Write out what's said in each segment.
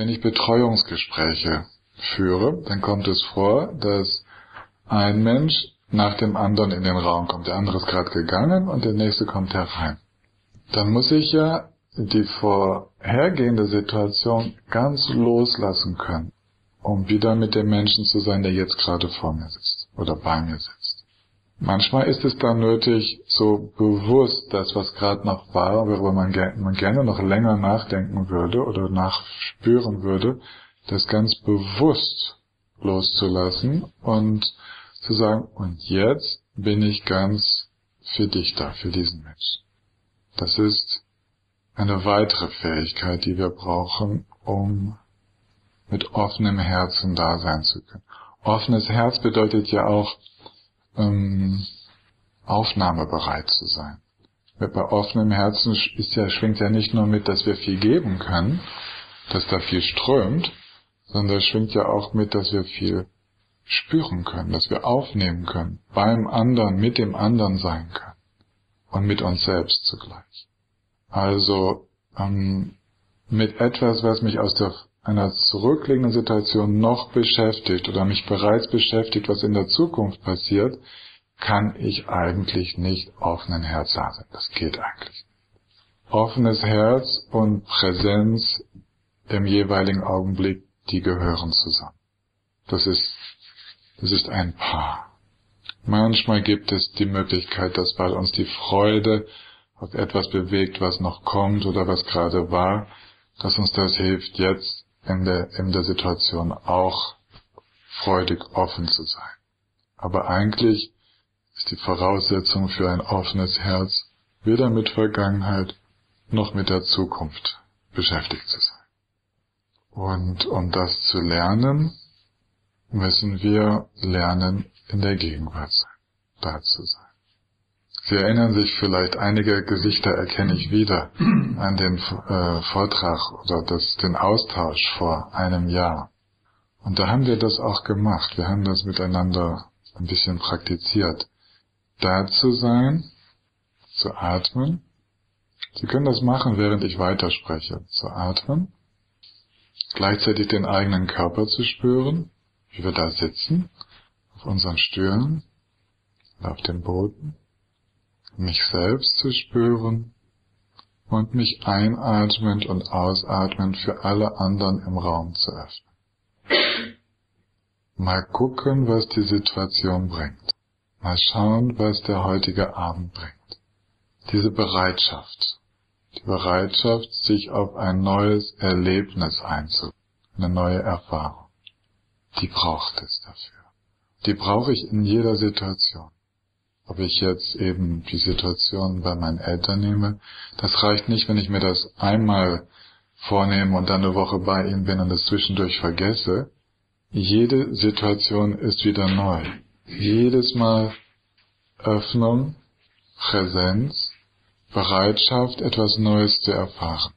Wenn ich Betreuungsgespräche führe, dann kommt es vor, dass ein Mensch nach dem anderen in den Raum kommt. Der andere ist gerade gegangen und der nächste kommt herein. Dann muss ich ja die vorhergehende Situation ganz loslassen können, um wieder mit dem Menschen zu sein, der jetzt gerade vor mir sitzt oder bei mir sitzt. Manchmal ist es dann nötig, so bewusst das, was gerade noch war, worüber man gerne noch länger nachdenken würde oder nachspüren würde, das ganz bewusst loszulassen und zu sagen, und jetzt bin ich ganz für dich da, für diesen Menschen. Das ist eine weitere Fähigkeit, die wir brauchen, um mit offenem Herzen da sein zu können. Offenes Herz bedeutet ja auch, aufnahmebereit zu sein. Bei offenem Herzen schwingt ja nicht nur mit, dass wir viel geben können, dass da viel strömt, sondern es schwingt ja auch mit, dass wir viel spüren können, dass wir aufnehmen können, beim anderen, mit dem anderen sein können und mit uns selbst zugleich. Also mit etwas, was mich aus einer zurückliegenden Situation noch beschäftigt oder mich bereits beschäftigt, was in der Zukunft passiert, kann ich eigentlich nicht offenen Herz haben. Das geht eigentlich nicht. Offenes Herz und Präsenz im jeweiligen Augenblick, die gehören zusammen. Das ist ein Paar. Manchmal gibt es die Möglichkeit, dass bei uns die Freude auf etwas bewegt, was noch kommt oder was gerade war, dass uns das hilft, jetzt in der Situation auch freudig offen zu sein. Aber eigentlich ist die Voraussetzung für ein offenes Herz, weder mit Vergangenheit noch mit der Zukunft beschäftigt zu sein. Und um das zu lernen, müssen wir lernen, in der Gegenwart da zu sein. Sie erinnern sich vielleicht, einige Gesichter erkenne ich wieder an den Vortrag oder den Austausch vor einem Jahr. Und da haben wir das auch gemacht. Wir haben das miteinander ein bisschen praktiziert. Da zu sein, zu atmen. Sie können das machen, während ich weiterspreche. Zu atmen. Gleichzeitig den eigenen Körper zu spüren, wie wir da sitzen, auf unseren Stühlen, auf dem Boden. Mich selbst zu spüren und mich einatmend und ausatmend für alle anderen im Raum zu öffnen. Mal gucken, was die Situation bringt. Mal schauen, was der heutige Abend bringt. Diese Bereitschaft. Die Bereitschaft, sich auf ein neues Erlebnis einzulassen, eine neue Erfahrung. Die braucht es dafür. Die brauche ich in jeder Situation. Ob ich jetzt eben die Situation bei meinen Eltern nehme, das reicht nicht, wenn ich mir das einmal vornehme und dann eine Woche bei ihnen bin und das zwischendurch vergesse. Jede Situation ist wieder neu. Jedes Mal Öffnung, Präsenz, Bereitschaft, etwas Neues zu erfahren.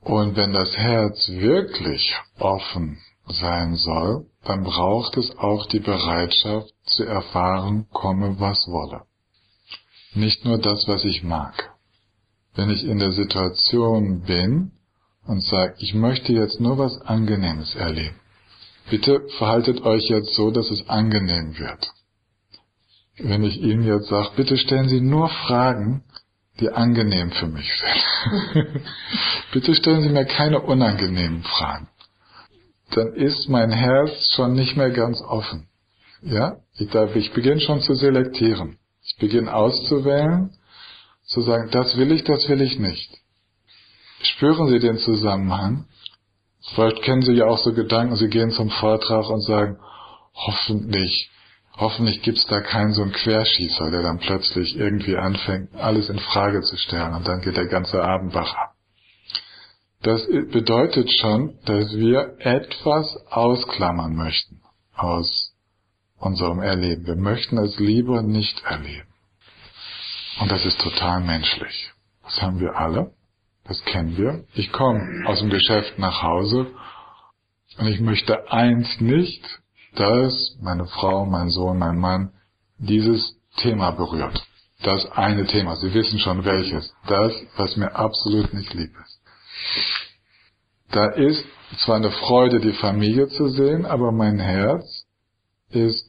Und wenn das Herz wirklich offen sein soll, dann braucht es auch die Bereitschaft zu erfahren, komme was wolle. Nicht nur das, was ich mag. Wenn ich in der Situation bin und sage, ich möchte jetzt nur was Angenehmes erleben. Bitte verhaltet euch jetzt so, dass es angenehm wird. Wenn ich Ihnen jetzt sage, bitte stellen Sie nur Fragen, die angenehm für mich sind. Bitte stellen Sie mir keine unangenehmen Fragen. Dann ist mein Herz schon nicht mehr ganz offen. Ja, ich beginne schon zu selektieren. Ich beginne auszuwählen, zu sagen, das will ich nicht. Spüren Sie den Zusammenhang? Vielleicht kennen Sie ja auch so Gedanken, Sie gehen zum Vortrag und sagen, hoffentlich gibt's da keinen so einen Querschießer, der dann plötzlich irgendwie anfängt, alles in Frage zu stellen und dann geht der ganze Abend wach ab. Das bedeutet schon, dass wir etwas ausklammern möchten aus unserem Erleben. Wir möchten es lieber nicht erleben. Und das ist total menschlich. Das haben wir alle. Das kennen wir. Ich komme aus dem Geschäft nach Hause und ich möchte eins nicht, dass meine Frau, mein Sohn, mein Mann dieses Thema berührt. Das eine Thema. Sie wissen schon welches. Das, was mir absolut nicht lieb ist. Da ist zwar eine Freude, die Familie zu sehen, aber mein Herz ist,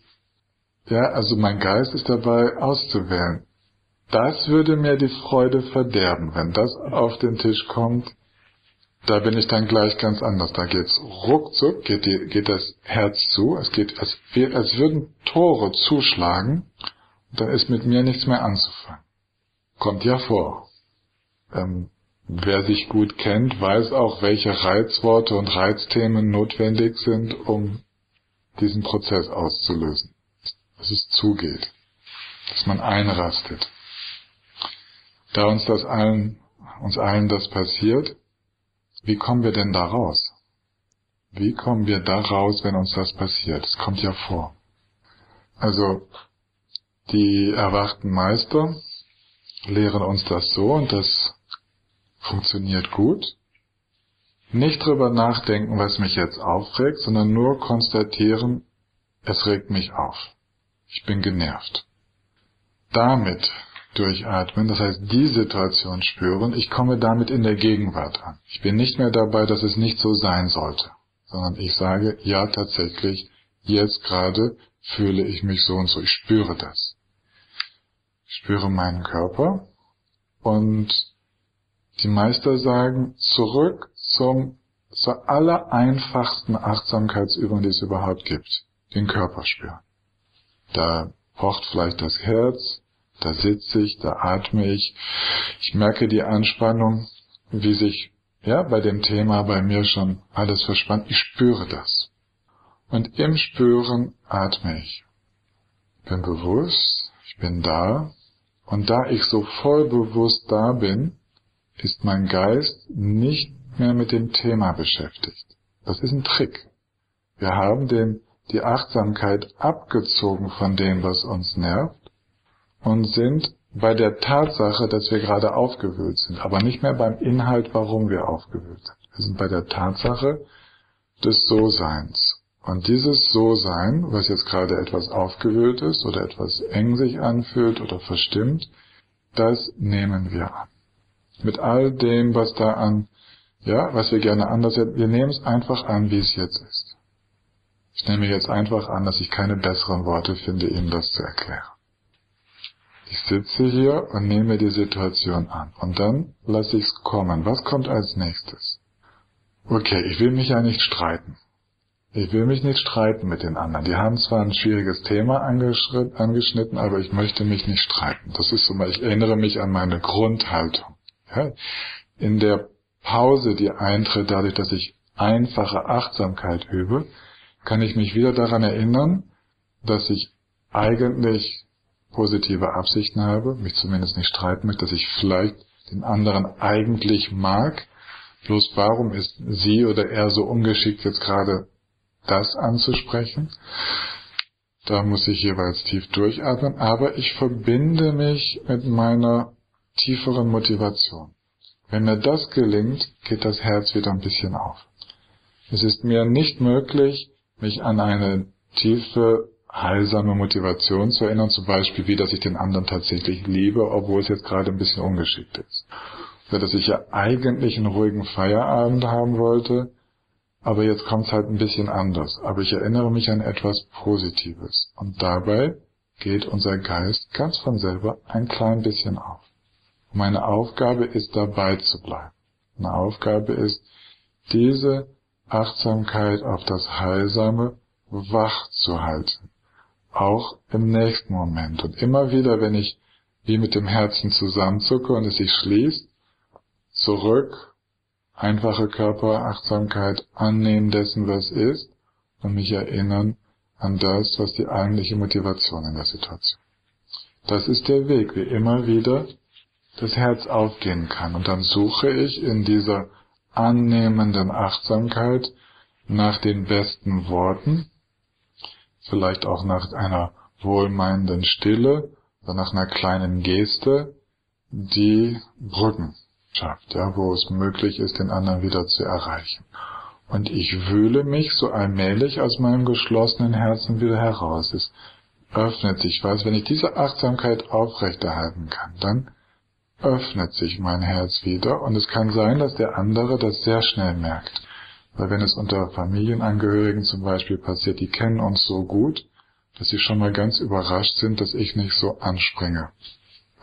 ja, also mein Geist ist dabei auszuwählen. Das würde mir die Freude verderben, wenn das auf den Tisch kommt. Da bin ich dann gleich ganz anders. Da geht's ruckzuck, geht das Herz zu. Es geht, als würden Tore zuschlagen. Und dann ist mit mir nichts mehr anzufangen. Kommt ja vor. Wer sich gut kennt, weiß auch, welche Reizworte und Reizthemen notwendig sind, um diesen Prozess auszulösen. Dass es zugeht. Dass man einrastet. Da uns allen das passiert, wie kommen wir denn da raus? Wie kommen wir da raus, wenn uns das passiert? Das kommt ja vor. Also, die erwachten Meister lehren uns das so und das funktioniert gut. Nicht drüber nachdenken, was mich jetzt aufregt, sondern nur konstatieren, es regt mich auf. Ich bin genervt. Damit durchatmen, das heißt die Situation spüren, ich komme damit in der Gegenwart an. Ich bin nicht mehr dabei, dass es nicht so sein sollte, sondern ich sage, ja tatsächlich, jetzt gerade fühle ich mich so und so, ich spüre das. Ich spüre meinen Körper und die Meister sagen, zurück zur aller einfachsten Achtsamkeitsübung, die es überhaupt gibt, den Körper spüren. Da pocht vielleicht das Herz, da sitze ich, da atme ich. Ich merke die Anspannung, wie sich ja bei dem Thema bei mir schon alles verspannt. Ich spüre das. Und im Spüren atme ich. Ich bin bewusst, ich bin da. Und da ich so voll bewusst da bin, ist mein Geist nicht mehr mit dem Thema beschäftigt. Das ist ein Trick. Wir haben die Achtsamkeit abgezogen von dem, was uns nervt. Und sind bei der Tatsache, dass wir gerade aufgewühlt sind, aber nicht mehr beim Inhalt, warum wir aufgewühlt sind. Wir sind bei der Tatsache des So-Seins. Und dieses So-Sein, was jetzt gerade etwas aufgewühlt ist oder etwas eng sich anfühlt oder verstimmt, das nehmen wir an. Mit all dem, was da an, ja, was wir gerne anders hätten, wir nehmen es einfach an, wie es jetzt ist. Ich nehme jetzt einfach an, dass ich keine besseren Worte finde, Ihnen das zu erklären. Ich sitze hier und nehme die Situation an. Und dann lasse ich es kommen. Was kommt als nächstes? Okay, ich will mich ja nicht streiten. Ich will mich nicht streiten mit den anderen. Die haben zwar ein schwieriges Thema angeschnitten, aber ich möchte mich nicht streiten. Das ist so, ich erinnere mich an meine Grundhaltung. Ja? In der Pause, die eintritt, dadurch, dass ich einfache Achtsamkeit übe, kann ich mich wieder daran erinnern, dass ich eigentlich positive Absichten habe, mich zumindest nicht streiten möchte, dass ich vielleicht den anderen eigentlich mag, bloß warum ist sie oder er so ungeschickt, jetzt gerade das anzusprechen? Da muss ich jeweils tief durchatmen, aber ich verbinde mich mit meiner tieferen Motivation. Wenn mir das gelingt, geht das Herz wieder ein bisschen auf. Es ist mir nicht möglich, mich an eine tiefe heilsame Motivation zu erinnern, zum Beispiel wie, dass ich den anderen tatsächlich liebe, obwohl es jetzt gerade ein bisschen ungeschickt ist. Oder dass ich ja eigentlich einen ruhigen Feierabend haben wollte, aber jetzt kommt es halt ein bisschen anders. Aber ich erinnere mich an etwas Positives. Und dabei geht unser Geist ganz von selber ein klein bisschen auf. Meine Aufgabe ist, dabei zu bleiben. Meine Aufgabe ist, diese Achtsamkeit auf das Heilsame wach zu halten. Auch im nächsten Moment. Und immer wieder, wenn ich wie mit dem Herzen zusammenzucke und es sich schließt, zurück, einfache Körperachtsamkeit, annehmen dessen, was ist, und mich erinnern an das, was die eigentliche Motivation in der Situation ist. Das ist der Weg, wie immer wieder das Herz aufgehen kann. Und dann suche ich in dieser annehmenden Achtsamkeit nach den besten Worten, vielleicht auch nach einer wohlmeinenden Stille oder nach einer kleinen Geste, die Brücken schafft, ja, wo es möglich ist, den anderen wieder zu erreichen. Und ich wühle mich so allmählich aus meinem geschlossenen Herzen wieder heraus. Es öffnet sich, ich weiß, wenn ich diese Achtsamkeit aufrechterhalten kann, dann öffnet sich mein Herz wieder und es kann sein, dass der andere das sehr schnell merkt. Weil wenn es unter Familienangehörigen zum Beispiel passiert, die kennen uns so gut, dass sie schon mal ganz überrascht sind, dass ich nicht so anspringe.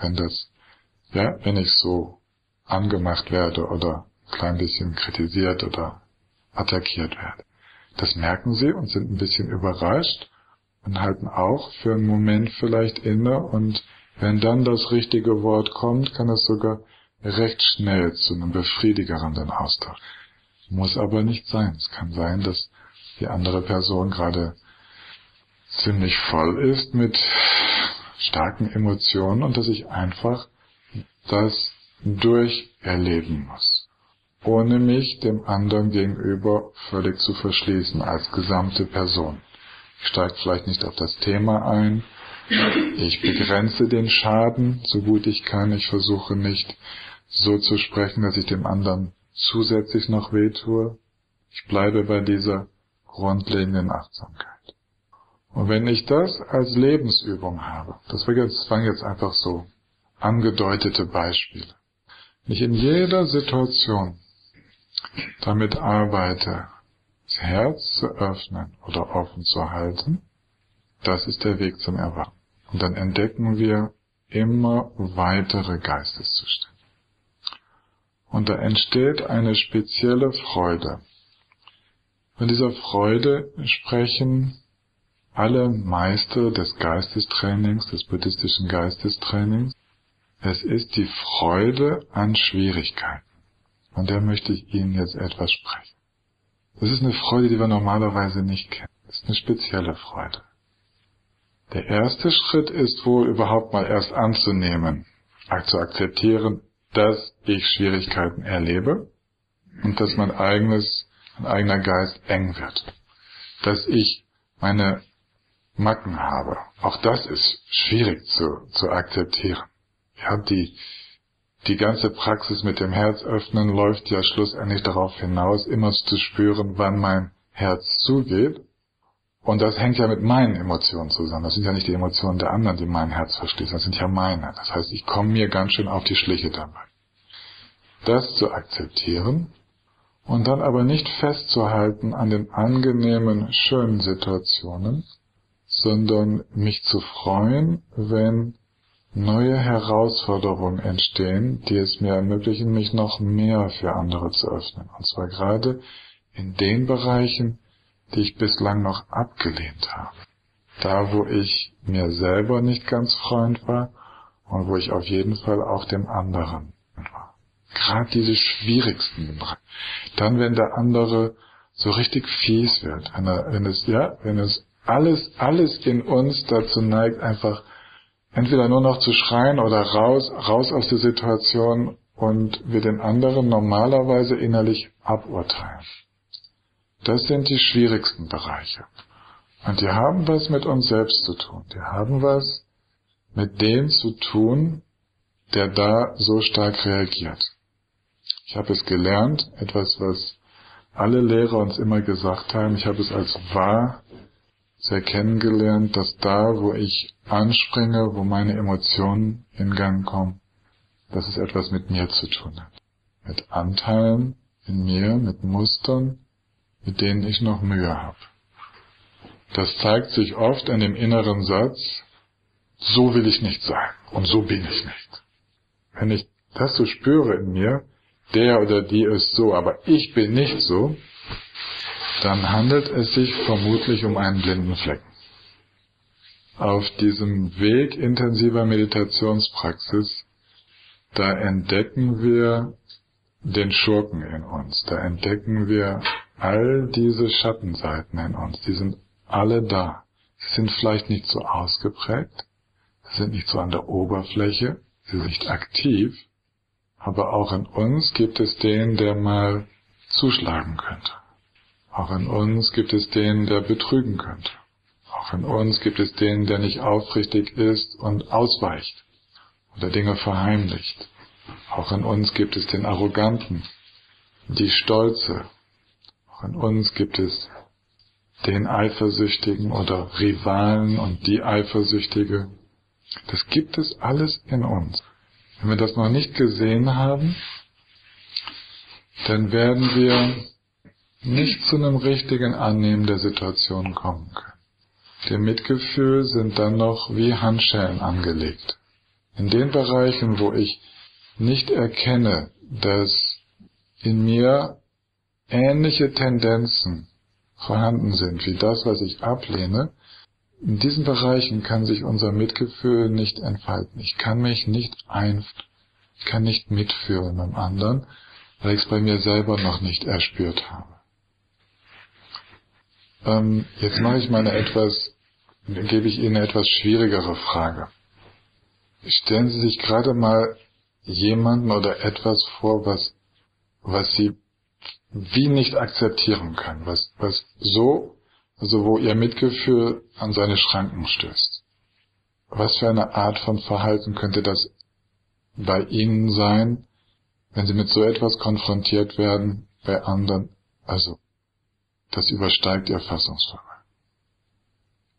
Wenn ich so angemacht werde oder ein klein bisschen kritisiert oder attackiert werde. Das merken sie und sind ein bisschen überrascht und halten auch für einen Moment vielleicht inne, und wenn dann das richtige Wort kommt, kann es sogar recht schnell zu einem befriedigerenden Austausch. Muss aber nicht sein. Es kann sein, dass die andere Person gerade ziemlich voll ist mit starken Emotionen und dass ich einfach das durcherleben muss, ohne mich dem anderen gegenüber völlig zu verschließen als gesamte Person. Ich steige vielleicht nicht auf das Thema ein, ich begrenze den Schaden so gut ich kann, ich versuche nicht so zu sprechen, dass ich dem anderen zusätzlich noch wehtue. Ich bleibe bei dieser grundlegenden Achtsamkeit. Und wenn ich das als Lebensübung habe, das waren jetzt einfach so angedeutete Beispiele, wenn ich in jeder Situation damit arbeite, das Herz zu öffnen oder offen zu halten, das ist der Weg zum Erwachen. Und dann entdecken wir immer weitere Geisteszustände. Und da entsteht eine spezielle Freude. Von dieser Freude sprechen alle Meister des Geistestrainings, des buddhistischen Geistestrainings. Es ist die Freude an Schwierigkeiten. Von der möchte ich Ihnen jetzt etwas sprechen. Das ist eine Freude, die wir normalerweise nicht kennen. Das ist eine spezielle Freude. Der erste Schritt ist wohl, überhaupt mal erst anzunehmen, zu akzeptieren, dass ich Schwierigkeiten erlebe und dass mein eigener Geist eng wird. Dass ich meine Macken habe. Auch das ist schwierig zu akzeptieren. Ja, die ganze Praxis mit dem Herz öffnen läuft ja schlussendlich darauf hinaus, immer zu spüren, wann mein Herz zugeht. Und das hängt ja mit meinen Emotionen zusammen. Das sind ja nicht die Emotionen der anderen, die mein Herz verschließen. Das sind ja meine. Das heißt, ich komme mir ganz schön auf die Schliche dabei. Das zu akzeptieren und dann aber nicht festzuhalten an den angenehmen, schönen Situationen, sondern mich zu freuen, wenn neue Herausforderungen entstehen, die es mir ermöglichen, mich noch mehr für andere zu öffnen. Und zwar gerade in den Bereichen, die ich bislang noch abgelehnt habe. Da, wo ich mir selber nicht ganz Freund war und wo ich auf jeden Fall auch dem anderen war. Gerade diese schwierigsten Bereiche. Dann, wenn der andere so richtig fies wird, wenn es alles in uns dazu neigt, einfach entweder nur noch zu schreien oder raus aus der Situation, und wir den anderen normalerweise innerlich aburteilen. Das sind die schwierigsten Bereiche. Und die haben was mit uns selbst zu tun. Die haben was mit dem zu tun, der da so stark reagiert. Ich habe es gelernt, etwas, was alle Lehrer uns immer gesagt haben, ich habe es als wahr sehr kennengelernt, dass da, wo ich anspringe, wo meine Emotionen in Gang kommen, dass es etwas mit mir zu tun hat. Mit Anteilen in mir, mit Mustern, mit denen ich noch Mühe habe. Das zeigt sich oft an dem inneren Satz, so will ich nicht sein und so bin ich nicht. Wenn ich das so spüre in mir, der oder die ist so, aber ich bin nicht so, dann handelt es sich vermutlich um einen blinden Flecken. Auf diesem Weg intensiver Meditationspraxis, da entdecken wir den Schurken in uns, da entdecken wir all diese Schattenseiten in uns, die sind alle da. Sie sind vielleicht nicht so ausgeprägt, sie sind nicht so an der Oberfläche, sie sind nicht aktiv, aber auch in uns gibt es den, der mal zuschlagen könnte. Auch in uns gibt es den, der betrügen könnte. Auch in uns gibt es den, der nicht aufrichtig ist und ausweicht oder Dinge verheimlicht. Auch in uns gibt es den Arroganten, die Stolze. Auch in uns gibt es den Eifersüchtigen oder Rivalen und die Eifersüchtige. Das gibt es alles in uns. Wenn wir das noch nicht gesehen haben, dann werden wir nicht zu einem richtigen Annehmen der Situation kommen können. Dem Mitgefühl sind dann noch wie Handschellen angelegt. In den Bereichen, wo ich nicht erkenne, dass in mir ähnliche Tendenzen vorhanden sind, wie das, was ich ablehne, in diesen Bereichen kann sich unser Mitgefühl nicht entfalten. Ich kann mich nicht mitfühlen beim anderen, weil ich es bei mir selber noch nicht erspürt habe. Jetzt mache ich gebe ich Ihnen eine etwas schwierigere Frage. Stellen Sie sich gerade mal jemanden oder etwas vor, was Sie wie nicht akzeptieren können, also wo Ihr Mitgefühl an seine Schranken stößt. Was für eine Art von Verhalten könnte das bei Ihnen sein, wenn Sie mit so etwas konfrontiert werden, bei anderen, also das übersteigt Ihr Fassungsvermögen.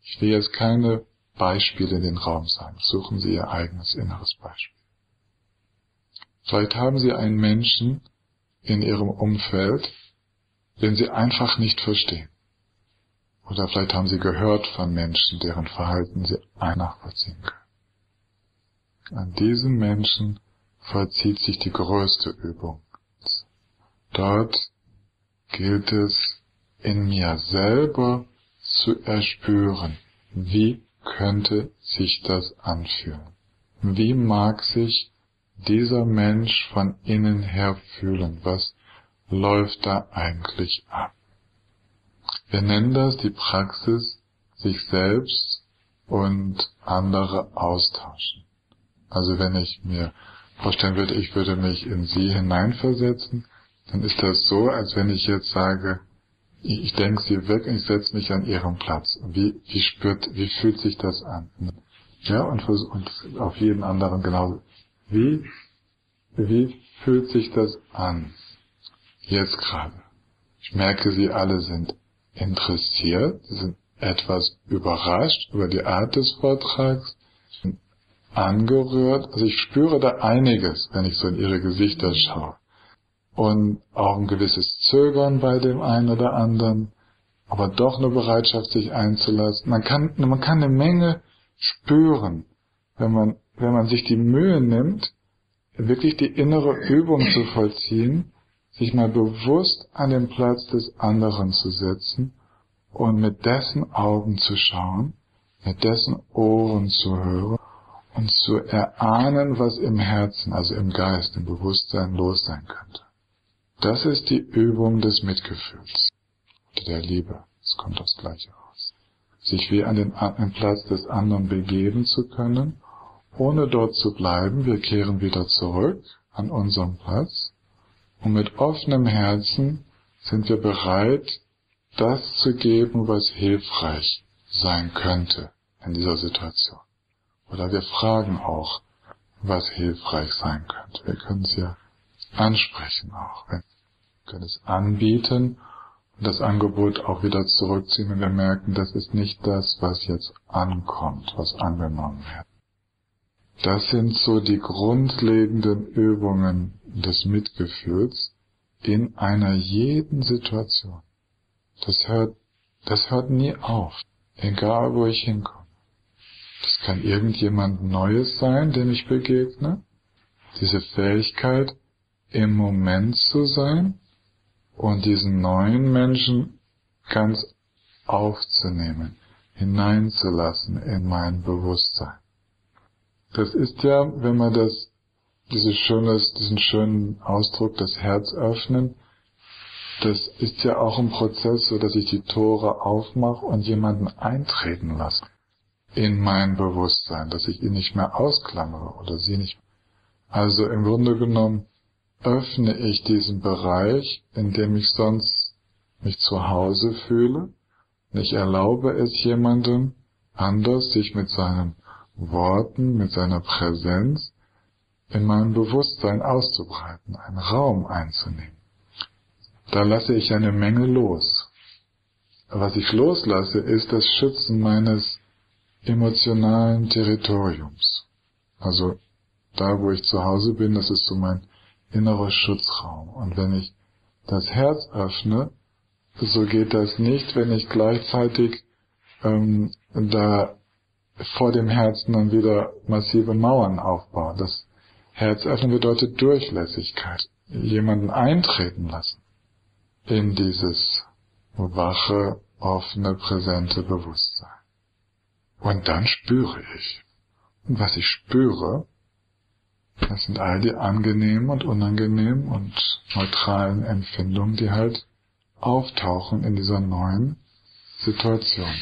Ich will jetzt keine Beispiele in den Raum sagen. Suchen Sie Ihr eigenes inneres Beispiel. Vielleicht haben Sie einen Menschen in Ihrem Umfeld, den Sie einfach nicht verstehen. Oder vielleicht haben Sie gehört von Menschen, deren Verhalten Sie nachvollziehen können. An diesen Menschen vollzieht sich die größte Übung. Dort gilt es, in mir selber zu erspüren, wie könnte sich das anfühlen? Wie mag sich dieser Mensch von innen her fühlen? Was läuft da eigentlich ab? Wir nennen das die Praxis, sich selbst und andere austauschen. Also wenn ich mir vorstellen würde, ich würde mich in Sie hineinversetzen, dann ist das so, als wenn ich jetzt sage, ich denke Sie weg und ich setze mich an Ihren Platz. Wie fühlt sich das an? Ja, und auf jeden anderen genauso. Wie fühlt sich das an? Jetzt gerade. Ich merke, Sie alle sind interessiert, Sie sind etwas überrascht über die Art des Vortrags, angerührt. Also ich spüre da einiges, wenn ich so in Ihre Gesichter schaue. Und auch ein gewisses Zögern bei dem einen oder anderen, aber doch eine Bereitschaft, sich einzulassen. Man kann eine Menge spüren, wenn man sich die Mühe nimmt, wirklich die innere Übung zu vollziehen, sich mal bewusst an den Platz des anderen zu setzen und mit dessen Augen zu schauen, mit dessen Ohren zu hören und zu erahnen, was im Herzen, also im Geist, im Bewusstsein los sein könnte. Das ist die Übung des Mitgefühls oder der Liebe. Es kommt aufs Gleiche raus. Sich wie an den Platz des anderen begeben zu können, ohne dort zu bleiben. Wir kehren wieder zurück an unseren Platz. Und mit offenem Herzen sind wir bereit, das zu geben, was hilfreich sein könnte in dieser Situation. Oder wir fragen auch, was hilfreich sein könnte. Wir können es ja ansprechen auch. Wir können es anbieten und das Angebot auch wieder zurückziehen, wenn wir merken, das ist nicht das, was jetzt ankommt, was angenommen wird. Das sind so die grundlegenden Übungen des Mitgefühls in einer jeden Situation. Das hört nie auf, egal wo ich hinkomme. Das kann irgendjemand Neues sein, dem ich begegne. Diese Fähigkeit, im Moment zu sein und diesen neuen Menschen ganz aufzunehmen, hineinzulassen in mein Bewusstsein. Das ist ja, wenn man diesen schönen Ausdruck, das Herz öffnen, das ist ja auch ein Prozess, so dass ich die Tore aufmache und jemanden eintreten lasse in mein Bewusstsein, dass ich ihn nicht mehr ausklammere oder sie nicht. Also im Grunde genommen öffne ich diesen Bereich, in dem ich sonst mich zu Hause fühle. Und ich erlaube es jemandem anders, sich mit seinen Worten, mit seiner Präsenz in meinem Bewusstsein auszubreiten, einen Raum einzunehmen. Da lasse ich eine Menge los. Was ich loslasse, ist das Schützen meines emotionalen Territoriums. Also da, wo ich zu Hause bin, das ist so mein innerer Schutzraum. Und wenn ich das Herz öffne, So geht das nicht, wenn ich gleichzeitig da vor dem Herzen dann wieder massive Mauern aufbaue. Das Herz öffnen bedeutet Durchlässigkeit, jemanden eintreten lassen in dieses wache, offene, präsente Bewusstsein. Und dann spüre ich. Und was ich spüre, das sind all die angenehmen und unangenehmen und neutralen Empfindungen, die halt auftauchen in dieser neuen Situation.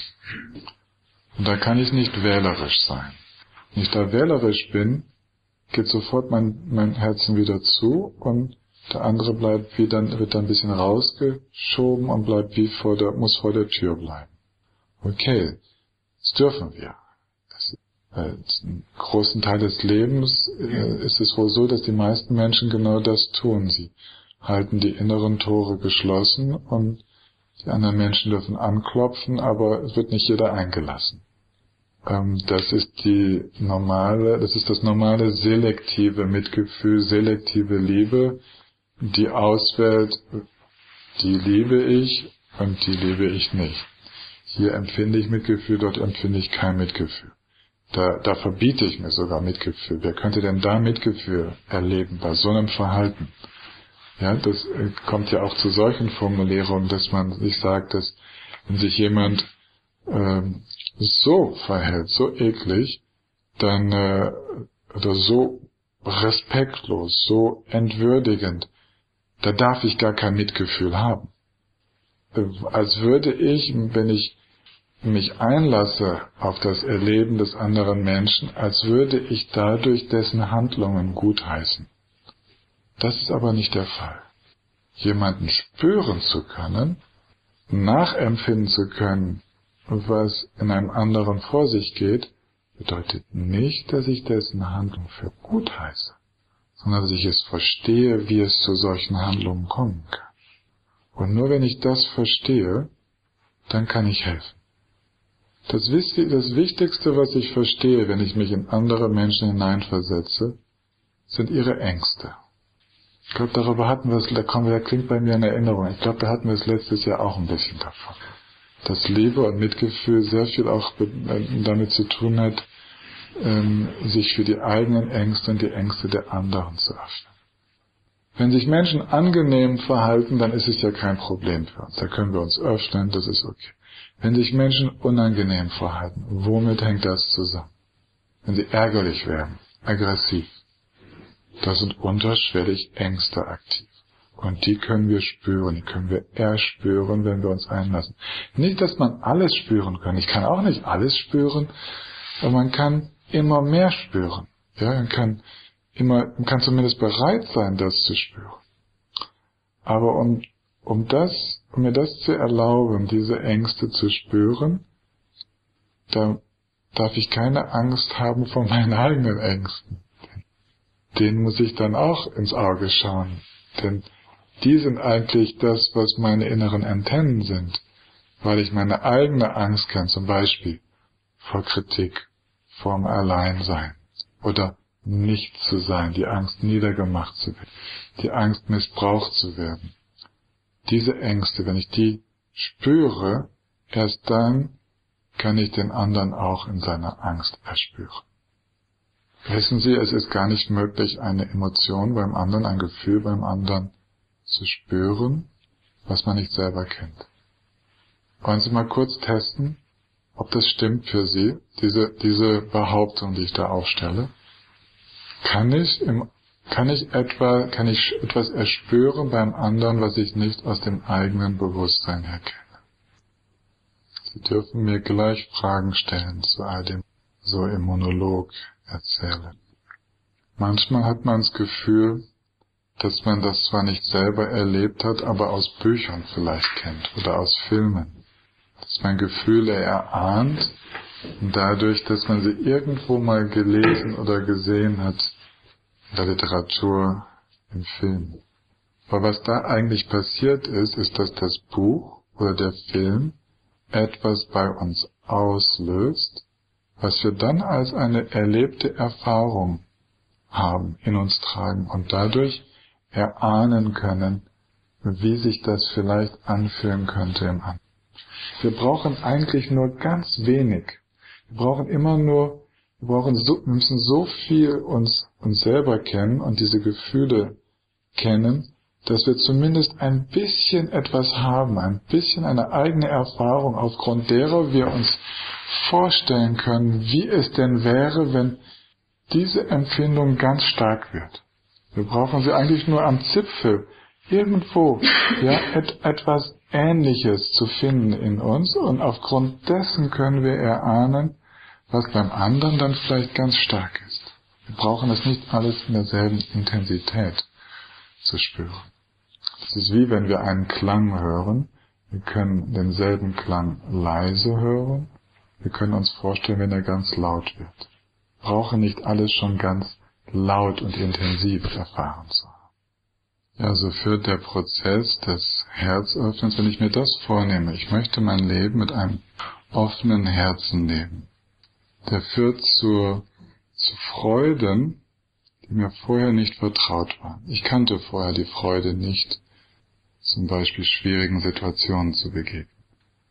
Und da kann ich nicht wählerisch sein. Wenn ich da wählerisch bin, geht sofort mein Herzen wieder zu und der andere bleibt wie dann, wird dann ein bisschen rausgeschoben und bleibt wie muss vor der Tür bleiben. Okay, das dürfen wir. Einen großen Teil des Lebens ist es wohl so, dass die meisten Menschen genau das tun. Sie halten die inneren Tore geschlossen und die anderen Menschen dürfen anklopfen, aber es wird nicht jeder eingelassen. Das ist das normale selektive Mitgefühl, selektive Liebe. Die Auswelt, die liebe ich und die liebe ich nicht. Hier empfinde ich Mitgefühl, dort empfinde ich kein Mitgefühl. Da verbiete ich mir sogar Mitgefühl. Wer könnte denn da Mitgefühl erleben bei so einem Verhalten? Ja, das kommt ja auch zu solchen Formulierungen, dass man sich sagt, dass wenn sich jemand so verhält, so eklig, dann oder so respektlos, so entwürdigend, da darf ich gar kein Mitgefühl haben. Als würde ich, wenn ich mich einlasse auf das Erleben des anderen Menschen, als würde ich dadurch dessen Handlungen gutheißen. Das ist aber nicht der Fall. Jemanden spüren zu können, nachempfinden zu können, was in einem anderen vor sich geht, bedeutet nicht, dass ich dessen Handlung für gut heiße, sondern dass ich es verstehe, wie es zu solchen Handlungen kommen kann. Und nur wenn ich das verstehe, dann kann ich helfen. Das Wichtigste, was ich verstehe, wenn ich mich in andere Menschen hineinversetze, sind ihre Ängste. Ich glaube, darüber hatten wir es, da klingt bei mir eine Erinnerung, ich glaube, da hatten wir es letztes Jahr auch ein bisschen davon. Dass Liebe und Mitgefühl sehr viel auch damit zu tun hat, sich für die eigenen Ängste und die Ängste der anderen zu öffnen. Wenn sich Menschen angenehm verhalten, dann ist es ja kein Problem für uns. Da können wir uns öffnen, das ist okay. Wenn sich Menschen unangenehm verhalten, womit hängt das zusammen? Wenn sie ärgerlich werden, aggressiv, da sind unterschwellig Ängste aktiv. Und die können wir spüren, die können wir erspüren, wenn wir uns einlassen. Nicht, dass man alles spüren kann. Ich kann auch nicht alles spüren, aber man kann immer mehr spüren. Ja, man kann zumindest bereit sein, das zu spüren. Aber um mir das zu erlauben, diese Ängste zu spüren, da darf ich keine Angst haben vor meinen eigenen Ängsten. Den muss ich dann auch ins Auge schauen. Denn die sind eigentlich das, was meine inneren Antennen sind. Weil ich meine eigene Angst kenne, zum Beispiel vor Kritik, vorm Alleinsein oder nicht zu sein, die Angst niedergemacht zu werden, die Angst missbraucht zu werden. Diese Ängste, wenn ich die spüre, erst dann kann ich den anderen auch in seiner Angst erspüren. Wissen Sie, es ist gar nicht möglich, eine Emotion beim anderen, ein Gefühl beim anderen zu spüren, was man nicht selber kennt. Wollen Sie mal kurz testen, ob das stimmt für Sie, diese Behauptung, die ich da aufstelle? Kann ich etwas erspüren beim anderen, was ich nicht aus dem eigenen Bewusstsein erkenne? Sie dürfen mir gleich Fragen stellen zu all dem, so im Monolog erzählen. Manchmal hat man das Gefühl, dass man das zwar nicht selber erlebt hat, aber aus Büchern vielleicht kennt oder aus Filmen. Dass man Gefühle erahnt, dadurch, dass man sie irgendwo mal gelesen oder gesehen hat, in der Literatur, im Film. Aber was da eigentlich passiert ist, dass das Buch oder der Film etwas bei uns auslöst, was wir dann als eine erlebte Erfahrung haben, in uns tragen und dadurch erahnen können, und wie sich das vielleicht anfühlen könnte im anderen. Wir brauchen eigentlich nur ganz wenig. Wir müssen so viel uns selber kennen und diese Gefühle kennen, dass wir zumindest ein bisschen etwas haben, ein bisschen eine eigene Erfahrung, aufgrund derer wir uns vorstellen können, wie es denn wäre, wenn diese Empfindung ganz stark wird. Wir brauchen sie eigentlich nur am Zipfel, irgendwo, ja, etwas Ähnliches zu finden in uns, und aufgrund dessen können wir erahnen, was beim anderen dann vielleicht ganz stark ist. Wir brauchen es nicht alles in derselben Intensität zu spüren. Das ist wie wenn wir einen Klang hören. Wir können denselben Klang leise hören. Wir können uns vorstellen, wenn er ganz laut wird. Wir brauchen nicht alles schon ganz laut und intensiv erfahren zu haben. Ja, so führt der Prozess des Herzöffnens, wenn ich mir das vornehme, ich möchte mein Leben mit einem offenen Herzen leben. Der führt zu Freuden, die mir vorher nicht vertraut waren. Ich kannte vorher die Freude nicht, zum Beispiel schwierigen Situationen zu begegnen,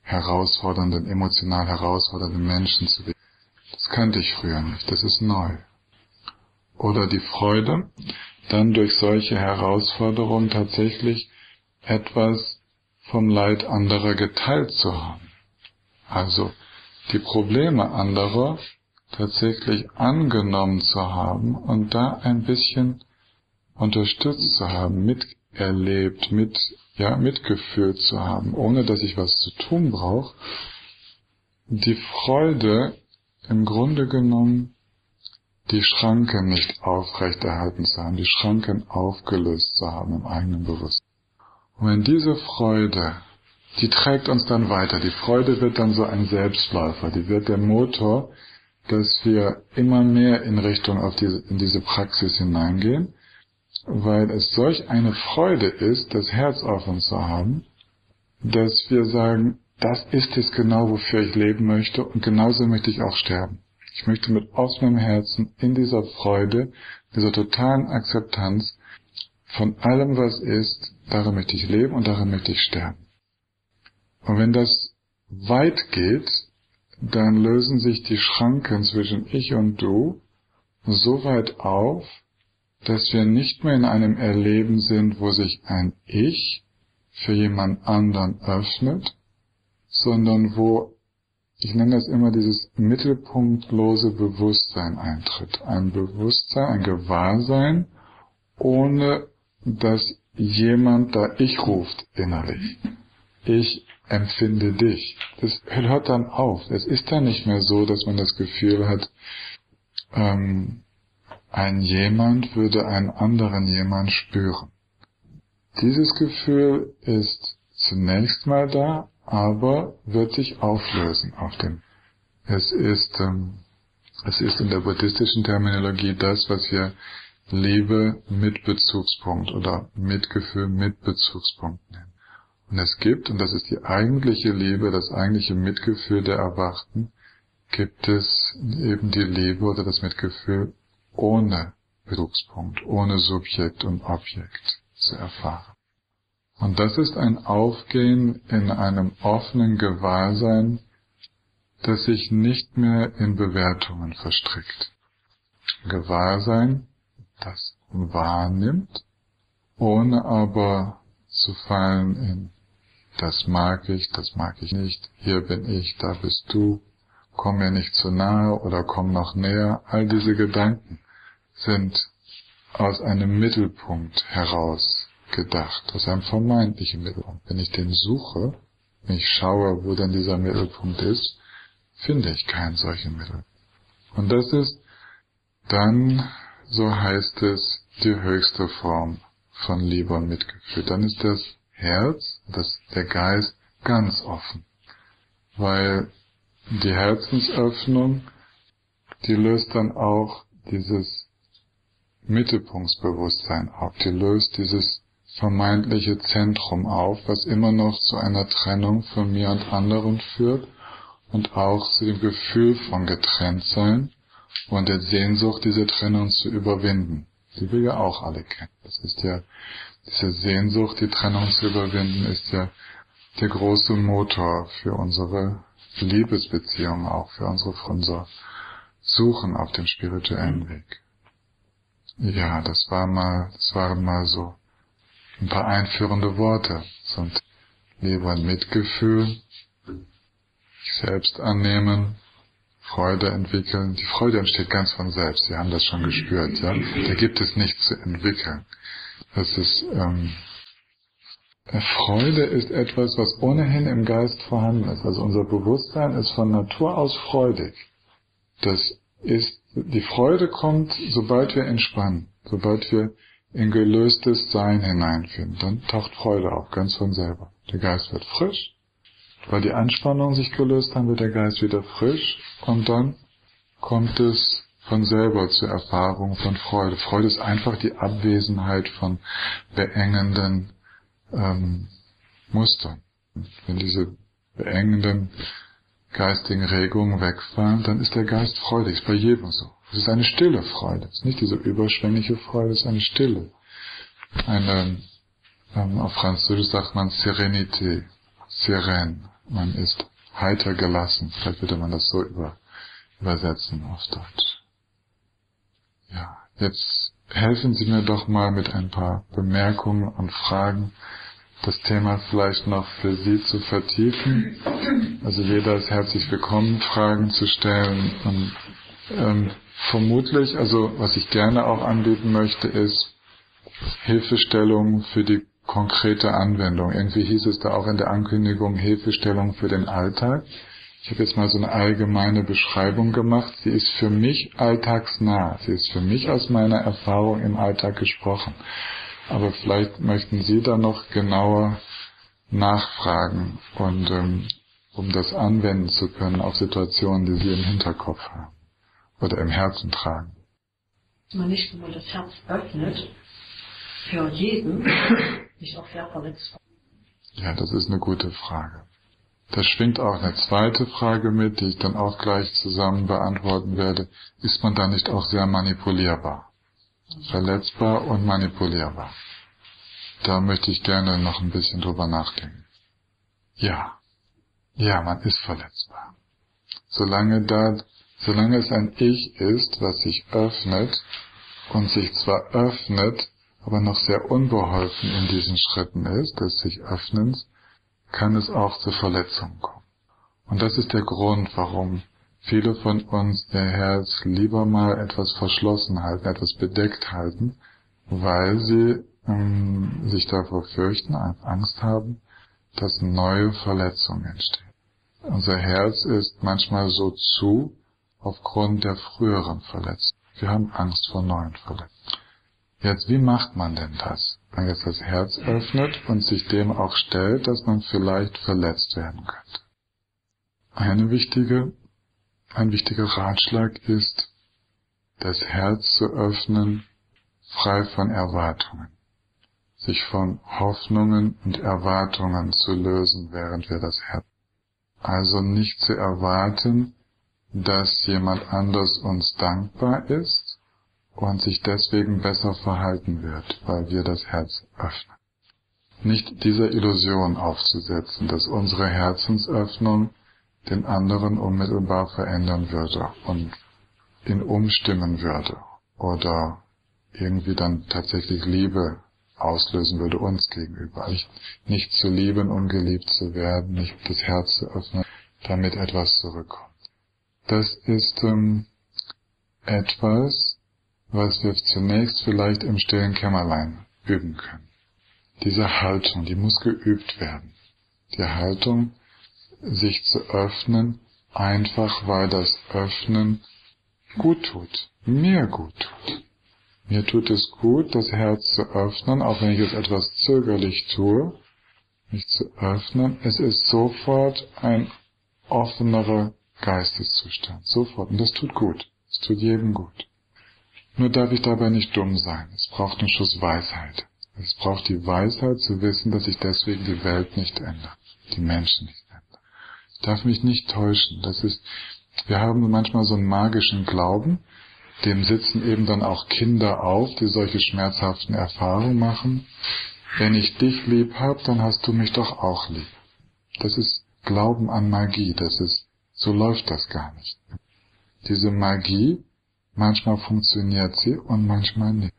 emotional herausfordernden Menschen zu begegnen. Das kannte ich früher nicht, das ist neu. Oder die Freude, dann durch solche Herausforderungen tatsächlich etwas vom Leid anderer geteilt zu haben. Also die Probleme anderer tatsächlich angenommen zu haben und da ein bisschen unterstützt zu haben, miterlebt, mitgefühlt zu haben, ohne dass ich was zu tun brauche. Die Freude im Grunde genommen, die Schranken nicht aufrechterhalten zu haben, die Schranken aufgelöst zu haben im eigenen Bewusstsein. Und wenn diese Freude, die trägt uns dann weiter, die Freude wird dann so ein Selbstläufer, die wird der Motor, dass wir immer mehr in Richtung in diese Praxis hineingehen, weil es solch eine Freude ist, das Herz offen zu haben, dass wir sagen, das ist es genau, wofür ich leben möchte, und genauso möchte ich auch sterben. Ich möchte mit offenem Herzen in dieser Freude, dieser totalen Akzeptanz von allem, was ist, darin möchte ich leben und darin möchte ich sterben. Und wenn das weit geht, dann lösen sich die Schranken zwischen ich und du so weit auf, dass wir nicht mehr in einem Erleben sind, wo sich ein Ich für jemand anderen öffnet, sondern wo, ich nenne das immer, dieses mittelpunktlose Bewusstsein eintritt. Ein Bewusstsein, ein Gewahrsein, ohne dass jemand da Ich ruft innerlich. Ich empfinde dich. Das hört dann auf. Es ist dann nicht mehr so, dass man das Gefühl hat, ein jemand würde einen anderen jemand spüren. Dieses Gefühl ist zunächst mal da, aber wird sich auflösen auf dem. Es ist in der buddhistischen Terminologie das, was wir Liebe mit Bezugspunkt oder Mitgefühl mit Bezugspunkt nennen. Und es gibt, und das ist die eigentliche Liebe, das eigentliche Mitgefühl der Erwachten, gibt es eben die Liebe oder das Mitgefühl ohne Bezugspunkt, ohne Subjekt und Objekt zu erfahren. Und das ist ein Aufgehen in einem offenen Gewahrsein, das sich nicht mehr in Bewertungen verstrickt. Gewahrsein, das wahrnimmt, ohne aber zu fallen in das mag ich nicht, hier bin ich, da bist du, komm mir nicht zu nahe oder komm noch näher. All diese Gedanken sind aus einem Mittelpunkt heraus gedacht, aus einem vermeintlichen Mittelpunkt. Wenn ich den suche, wenn ich schaue, wo denn dieser Mittelpunkt ist, finde ich keinen solchen Mittelpunkt. Und das ist dann, so heißt es, die höchste Form von Liebe und Mitgefühl. Dann ist das Herz, der Geist ganz offen, weil die Herzensöffnung, die löst dann auch dieses Mittelpunktsbewusstsein auf, die löst dieses vermeintliche Zentrum auf, was immer noch zu einer Trennung von mir und anderen führt und auch zu dem Gefühl von Getrenntsein und der Sehnsucht, diese Trennung zu überwinden. die wir ja auch alle kennen. Das ist ja diese Sehnsucht, die Trennung zu überwinden, ist ja der große Motor für unsere Liebesbeziehung, auch für unser Suchen auf dem spirituellen Weg. Ja, das waren mal so ein paar einführende Worte. Das sind Liebe und Mitgefühl, sich selbst annehmen, Freude entwickeln. Die Freude entsteht ganz von selbst. Sie haben das schon gespürt, ja. Da gibt es nichts zu entwickeln. Das ist Freude ist etwas, was ohnehin im Geist vorhanden ist. Also unser Bewusstsein ist von Natur aus freudig. Die Freude kommt, sobald wir entspannen, sobald wir in gelöstes Sein hineinfinden. Dann taucht Freude auf, ganz von selber. Der Geist wird frisch. Weil die Anspannung sich gelöst hat, wird der Geist wieder frisch. Und dann kommt es von selber zur Erfahrung von Freude. Freude ist einfach die Abwesenheit von beengenden Mustern. Wenn diese beengenden geistigen Regungen wegfallen, dann ist der Geist freudig. Ist bei jedem so. Es ist eine stille Freude. Es ist nicht diese überschwängliche Freude, es ist eine stille. Auf Französisch sagt man Serenité, Seren. Man ist heiter gelassen. Vielleicht würde man das so übersetzen auf Deutsch. Ja, jetzt helfen Sie mir doch mal mit ein paar Bemerkungen und Fragen, das Thema vielleicht noch für Sie zu vertiefen. Also jeder ist herzlich willkommen, Fragen zu stellen. Und vermutlich, also was ich gerne auch anbieten möchte, ist Hilfestellung für die konkrete Anwendung. Irgendwie hieß es da auch in der Ankündigung Hilfestellung für den Alltag. Ich habe jetzt mal so eine allgemeine Beschreibung gemacht. Sie ist für mich alltagsnah. Sie ist für mich aus meiner Erfahrung im Alltag gesprochen. Aber vielleicht möchten Sie da noch genauer nachfragen, und um das anwenden zu können auf Situationen, die Sie im Hinterkopf haben oder im Herzen tragen. Wenn man nicht nur das Herz öffnet für jeden, nicht auch sehr verletzt. Ja, das ist eine gute Frage. Da schwingt auch eine zweite Frage mit, die ich dann auch gleich zusammen beantworten werde. Ist man da nicht auch sehr manipulierbar? Verletzbar und manipulierbar. Da möchte ich gerne noch ein bisschen drüber nachdenken. Ja, man ist verletzbar. Solange es ein Ich ist, was sich öffnet und sich zwar öffnet, aber noch sehr unbeholfen in diesen Schritten ist, des sich Öffnens, kann es auch zu Verletzungen kommen. Und das ist der Grund, warum viele von uns ihr Herz lieber mal etwas verschlossen halten, etwas bedeckt halten, weil sie sich davor fürchten, Angst haben, dass neue Verletzungen entstehen. Unser Herz ist manchmal so zu aufgrund der früheren Verletzungen. Wir haben Angst vor neuen Verletzungen. Jetzt, wie macht man denn das? Wenn jetzt das Herz öffnet und sich dem auch stellt, dass man vielleicht verletzt werden könnte. Ein wichtiger Ratschlag ist, das Herz zu öffnen, frei von Erwartungen. Sich von Hoffnungen und Erwartungen zu lösen, während wir das Herz. Also nicht zu erwarten, dass jemand anders uns dankbar ist und sich deswegen besser verhalten wird, weil wir das Herz öffnen. Nicht dieser Illusion aufzusetzen, dass unsere Herzensöffnung den anderen unmittelbar verändern würde und ihn umstimmen würde oder irgendwie dann tatsächlich Liebe auslösen würde uns gegenüber. Nicht zu lieben, um geliebt zu werden, nicht das Herz zu öffnen, damit etwas zurückkommt. Das ist etwas, was wir zunächst vielleicht im stillen Kämmerlein üben können. Diese Haltung, die muss geübt werden. Die Haltung, sich zu öffnen, einfach weil das Öffnen gut tut, mir gut tut. Mir tut es gut, das Herz zu öffnen, auch wenn ich es etwas zögerlich tue, mich zu öffnen. Es ist sofort ein offenerer Geisteszustand, sofort. Und das tut gut, es tut jedem gut. Nur darf ich dabei nicht dumm sein. Es braucht einen Schuss Weisheit. Es braucht die Weisheit zu wissen, dass ich deswegen die Welt nicht ändere, die Menschen nicht ändere. Ich darf mich nicht täuschen. Wir haben manchmal so einen magischen Glauben, dem sitzen eben dann auch Kinder auf, die solche schmerzhaften Erfahrungen machen. Wenn ich dich lieb habe, dann hast du mich doch auch lieb. Das ist Glauben an Magie, so läuft das gar nicht. Diese Magie, manchmal funktioniert sie und manchmal nicht.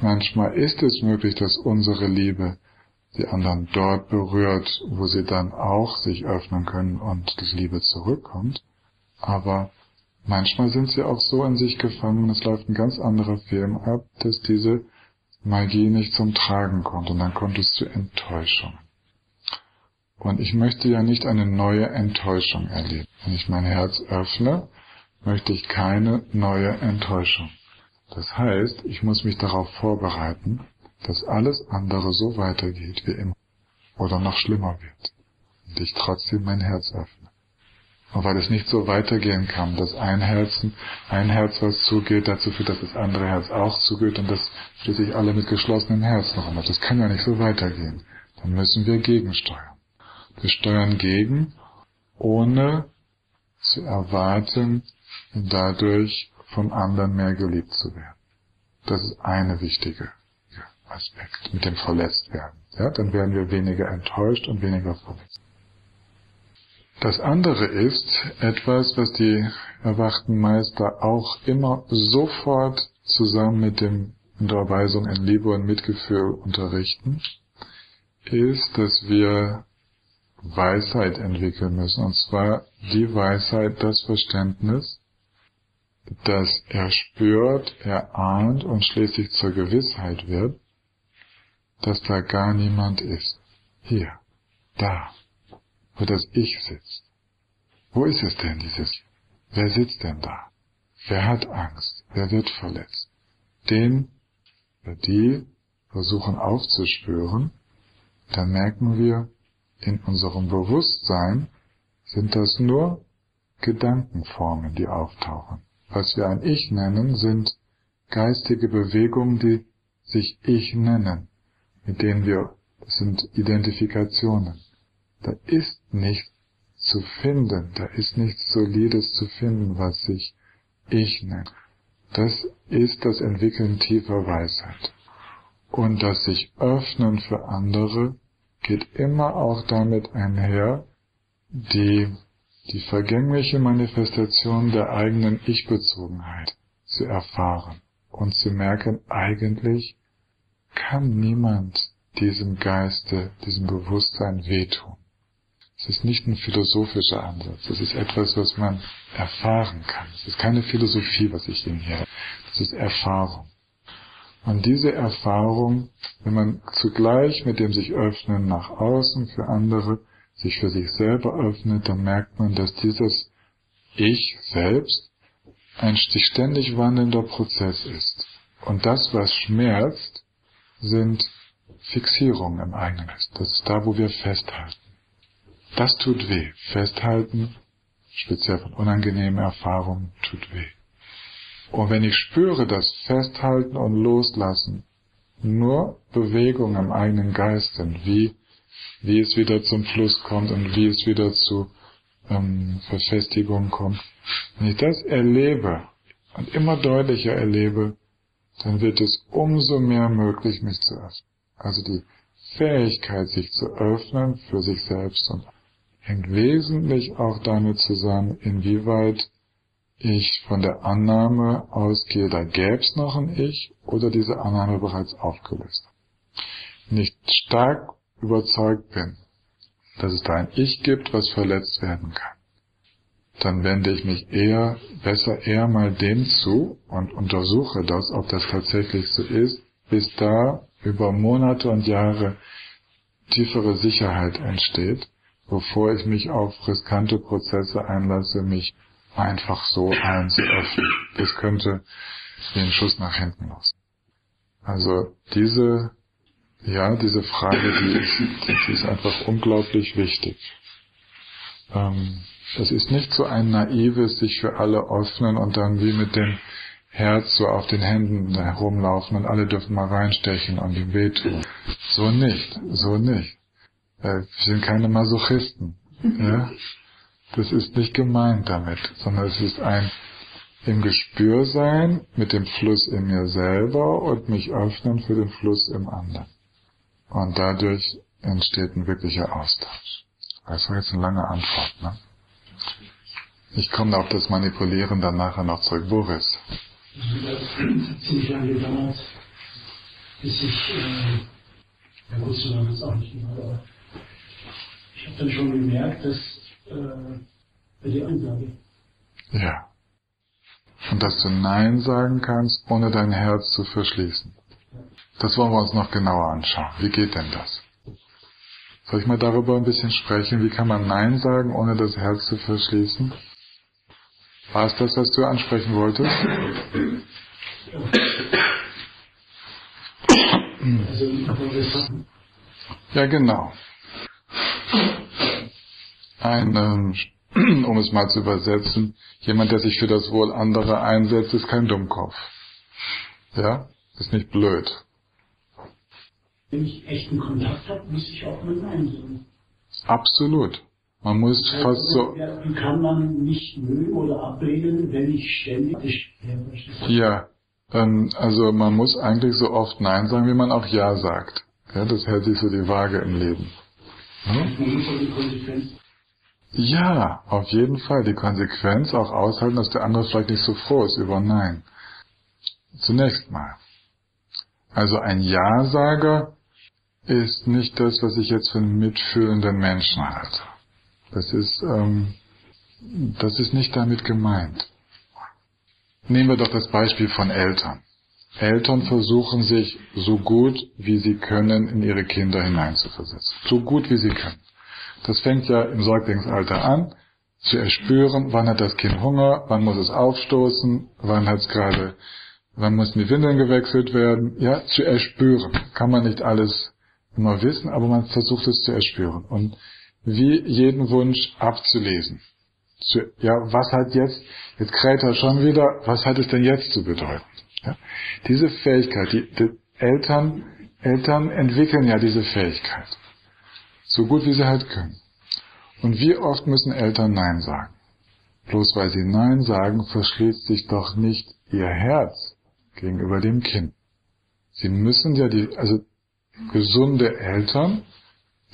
Manchmal ist es möglich, dass unsere Liebe die anderen dort berührt, wo sie dann auch sich öffnen können und die Liebe zurückkommt. Aber manchmal sind sie auch so in sich gefangen und es läuft ein ganz anderer Film ab, dass diese Magie nicht zum Tragen kommt und dann kommt es zu Enttäuschung. Und ich möchte ja nicht eine neue Enttäuschung erleben. Wenn ich mein Herz öffne, möchte ich keine neue Enttäuschung. Das heißt, ich muss mich darauf vorbereiten, dass alles andere so weitergeht wie immer oder noch schlimmer wird und ich trotzdem mein Herz öffne. Und weil es nicht so weitergehen kann, dass ein Herz was zugeht, dazu führt, dass das andere Herz auch zugeht und das schließlich alle mit geschlossenem Herzen rum. Das kann ja nicht so weitergehen. Dann müssen wir gegensteuern. Wir steuern gegen, ohne zu erwarten, dadurch vom anderen mehr geliebt zu werden. Das ist eine wichtige Aspekt, mit dem Verletztwerden. Ja, dann werden wir weniger enttäuscht und weniger verletzt. Das andere ist etwas, was die erwachten Meister auch immer sofort zusammen mit dem Unterweisung in Liebe und Mitgefühl unterrichten, ist, dass wir Weisheit entwickeln müssen. Und zwar die Weisheit, das Verständnis, dass er spürt, er ahnt und schließlich zur Gewissheit wird, dass da gar niemand ist. Hier, da, wo das Ich sitzt. Wo ist es denn, dieses? Wer sitzt denn da? Wer hat Angst? Wer wird verletzt? Den oder die versuchen aufzuspüren, dann merken wir, in unserem Bewusstsein sind das nur Gedankenformen, die auftauchen. Was wir ein Ich nennen, sind geistige Bewegungen, die sich Ich nennen, mit denen wir, das sind Identifikationen. Da ist nichts zu finden, da ist nichts Solides zu finden, was sich Ich nennt. Das ist das Entwickeln tiefer Weisheit. Und das sich öffnen für andere geht immer auch damit einher, die vergängliche Manifestation der eigenen Ich-Bezogenheit zu erfahren und zu merken, eigentlich kann niemand diesem Geiste, diesem Bewusstsein wehtun. Es ist nicht ein philosophischer Ansatz, es ist etwas, was man erfahren kann. Es ist keine Philosophie, was ich Ihnen hier sage. Es ist Erfahrung. Und diese Erfahrung, wenn man zugleich mit dem sich öffnen nach außen für andere, sich für sich selber öffnet, dann merkt man, dass dieses Ich selbst ein sich ständig wandelnder Prozess ist. Und das, was schmerzt, sind Fixierungen im eigenen Geist. Das ist da, wo wir festhalten. Das tut weh. Festhalten, speziell von unangenehmen Erfahrungen, tut weh. Und wenn ich spüre, dass Festhalten und Loslassen nur Bewegungen im eigenen Geist sind, wie es wieder zum Fluss kommt und wie es wieder zu Verfestigung kommt, wenn ich das erlebe und immer deutlicher erlebe, dann wird es umso mehr möglich, mich zu öffnen. Also die Fähigkeit, sich zu öffnen für sich selbst, und hängt wesentlich auch damit zusammen, inwieweit ich von der Annahme ausgehe, da gäbe es noch ein Ich, oder diese Annahme bereits aufgelöst. Nicht stark überzeugt bin, dass es da ein Ich gibt, was verletzt werden kann. Dann wende ich mich besser mal dem zu und untersuche das, ob das tatsächlich so ist, bis da über Monate und Jahre tiefere Sicherheit entsteht, bevor ich mich auf riskante Prozesse einlasse, mich einfach so allen zu öffnen. Das könnte den Schuss nach hinten los. Also diese Frage, die ist einfach unglaublich wichtig. Das ist nicht so ein naives, sich für alle öffnen und dann wie mit dem Herz so auf den Händen herumlaufen und alle dürfen mal reinstechen und ihm wehtun. So nicht. Wir sind keine Masochisten. Ja? Das ist nicht gemeint damit, sondern es ist ein im Gespür sein mit dem Fluss in mir selber und mich öffnen für den Fluss im anderen. Und dadurch entsteht ein wirklicher Austausch. Das war jetzt eine lange Antwort, ne? Ich komme auf das Manipulieren dann nachher noch zurück. Boris. Das hat ziemlich lange gedauert, bis ich, ja gut, so lange ist auch nicht mehr, aber ich habe dann schon gemerkt, dass bei der Ansage. Ja. Und dass du Nein sagen kannst, ohne dein Herz zu verschließen. Das wollen wir uns noch genauer anschauen. Wie geht denn das? Soll ich mal darüber ein bisschen sprechen? Wie kann man Nein sagen, ohne das Herz zu verschließen? War es das, was du ansprechen wolltest? Ja, genau. Um es mal zu übersetzen, jemand, der sich für das Wohl anderer einsetzt, ist kein Dummkopf. Ja? Ist nicht blöd. Wenn ich echten Kontakt habe, muss ich auch mal Nein sagen. Absolut. Man muss das heißt, fast so... Kann man nicht mögen oder ablehnen, wenn ich ständig... Ja, also man muss eigentlich so oft Nein sagen, wie man auch Ja sagt. Ja, das hält sich so die Waage im Leben. Hm? Ja, auf jeden Fall. Die Konsequenz auch aushalten, dass der andere vielleicht nicht so froh ist über Nein. Zunächst mal. Also ein Ja-Sager ist nicht das, was ich jetzt für einen mitfühlenden Menschen halte. Das ist nicht damit gemeint. Nehmen wir doch das Beispiel von Eltern. Eltern versuchen sich so gut, wie sie können, in ihre Kinder hineinzuversetzen. So gut, wie sie können. Das fängt ja im Säuglingsalter an, zu erspüren, wann hat das Kind Hunger, wann muss es aufstoßen, wann müssen die Windeln gewechselt werden. Ja, zu erspüren. Kann man nicht alles immer wissen, aber man versucht es zu erspüren. Und wie jeden Wunsch abzulesen. Was hat jetzt kräht er schon wieder, was hat es denn jetzt zu bedeuten? Ja, diese Fähigkeit, die Eltern entwickeln ja diese Fähigkeit. So gut wie sie halt können. Und wie oft müssen Eltern Nein sagen? Bloß weil sie Nein sagen, verschließt sich doch nicht ihr Herz gegenüber dem Kind. Sie müssen ja gesunde Eltern,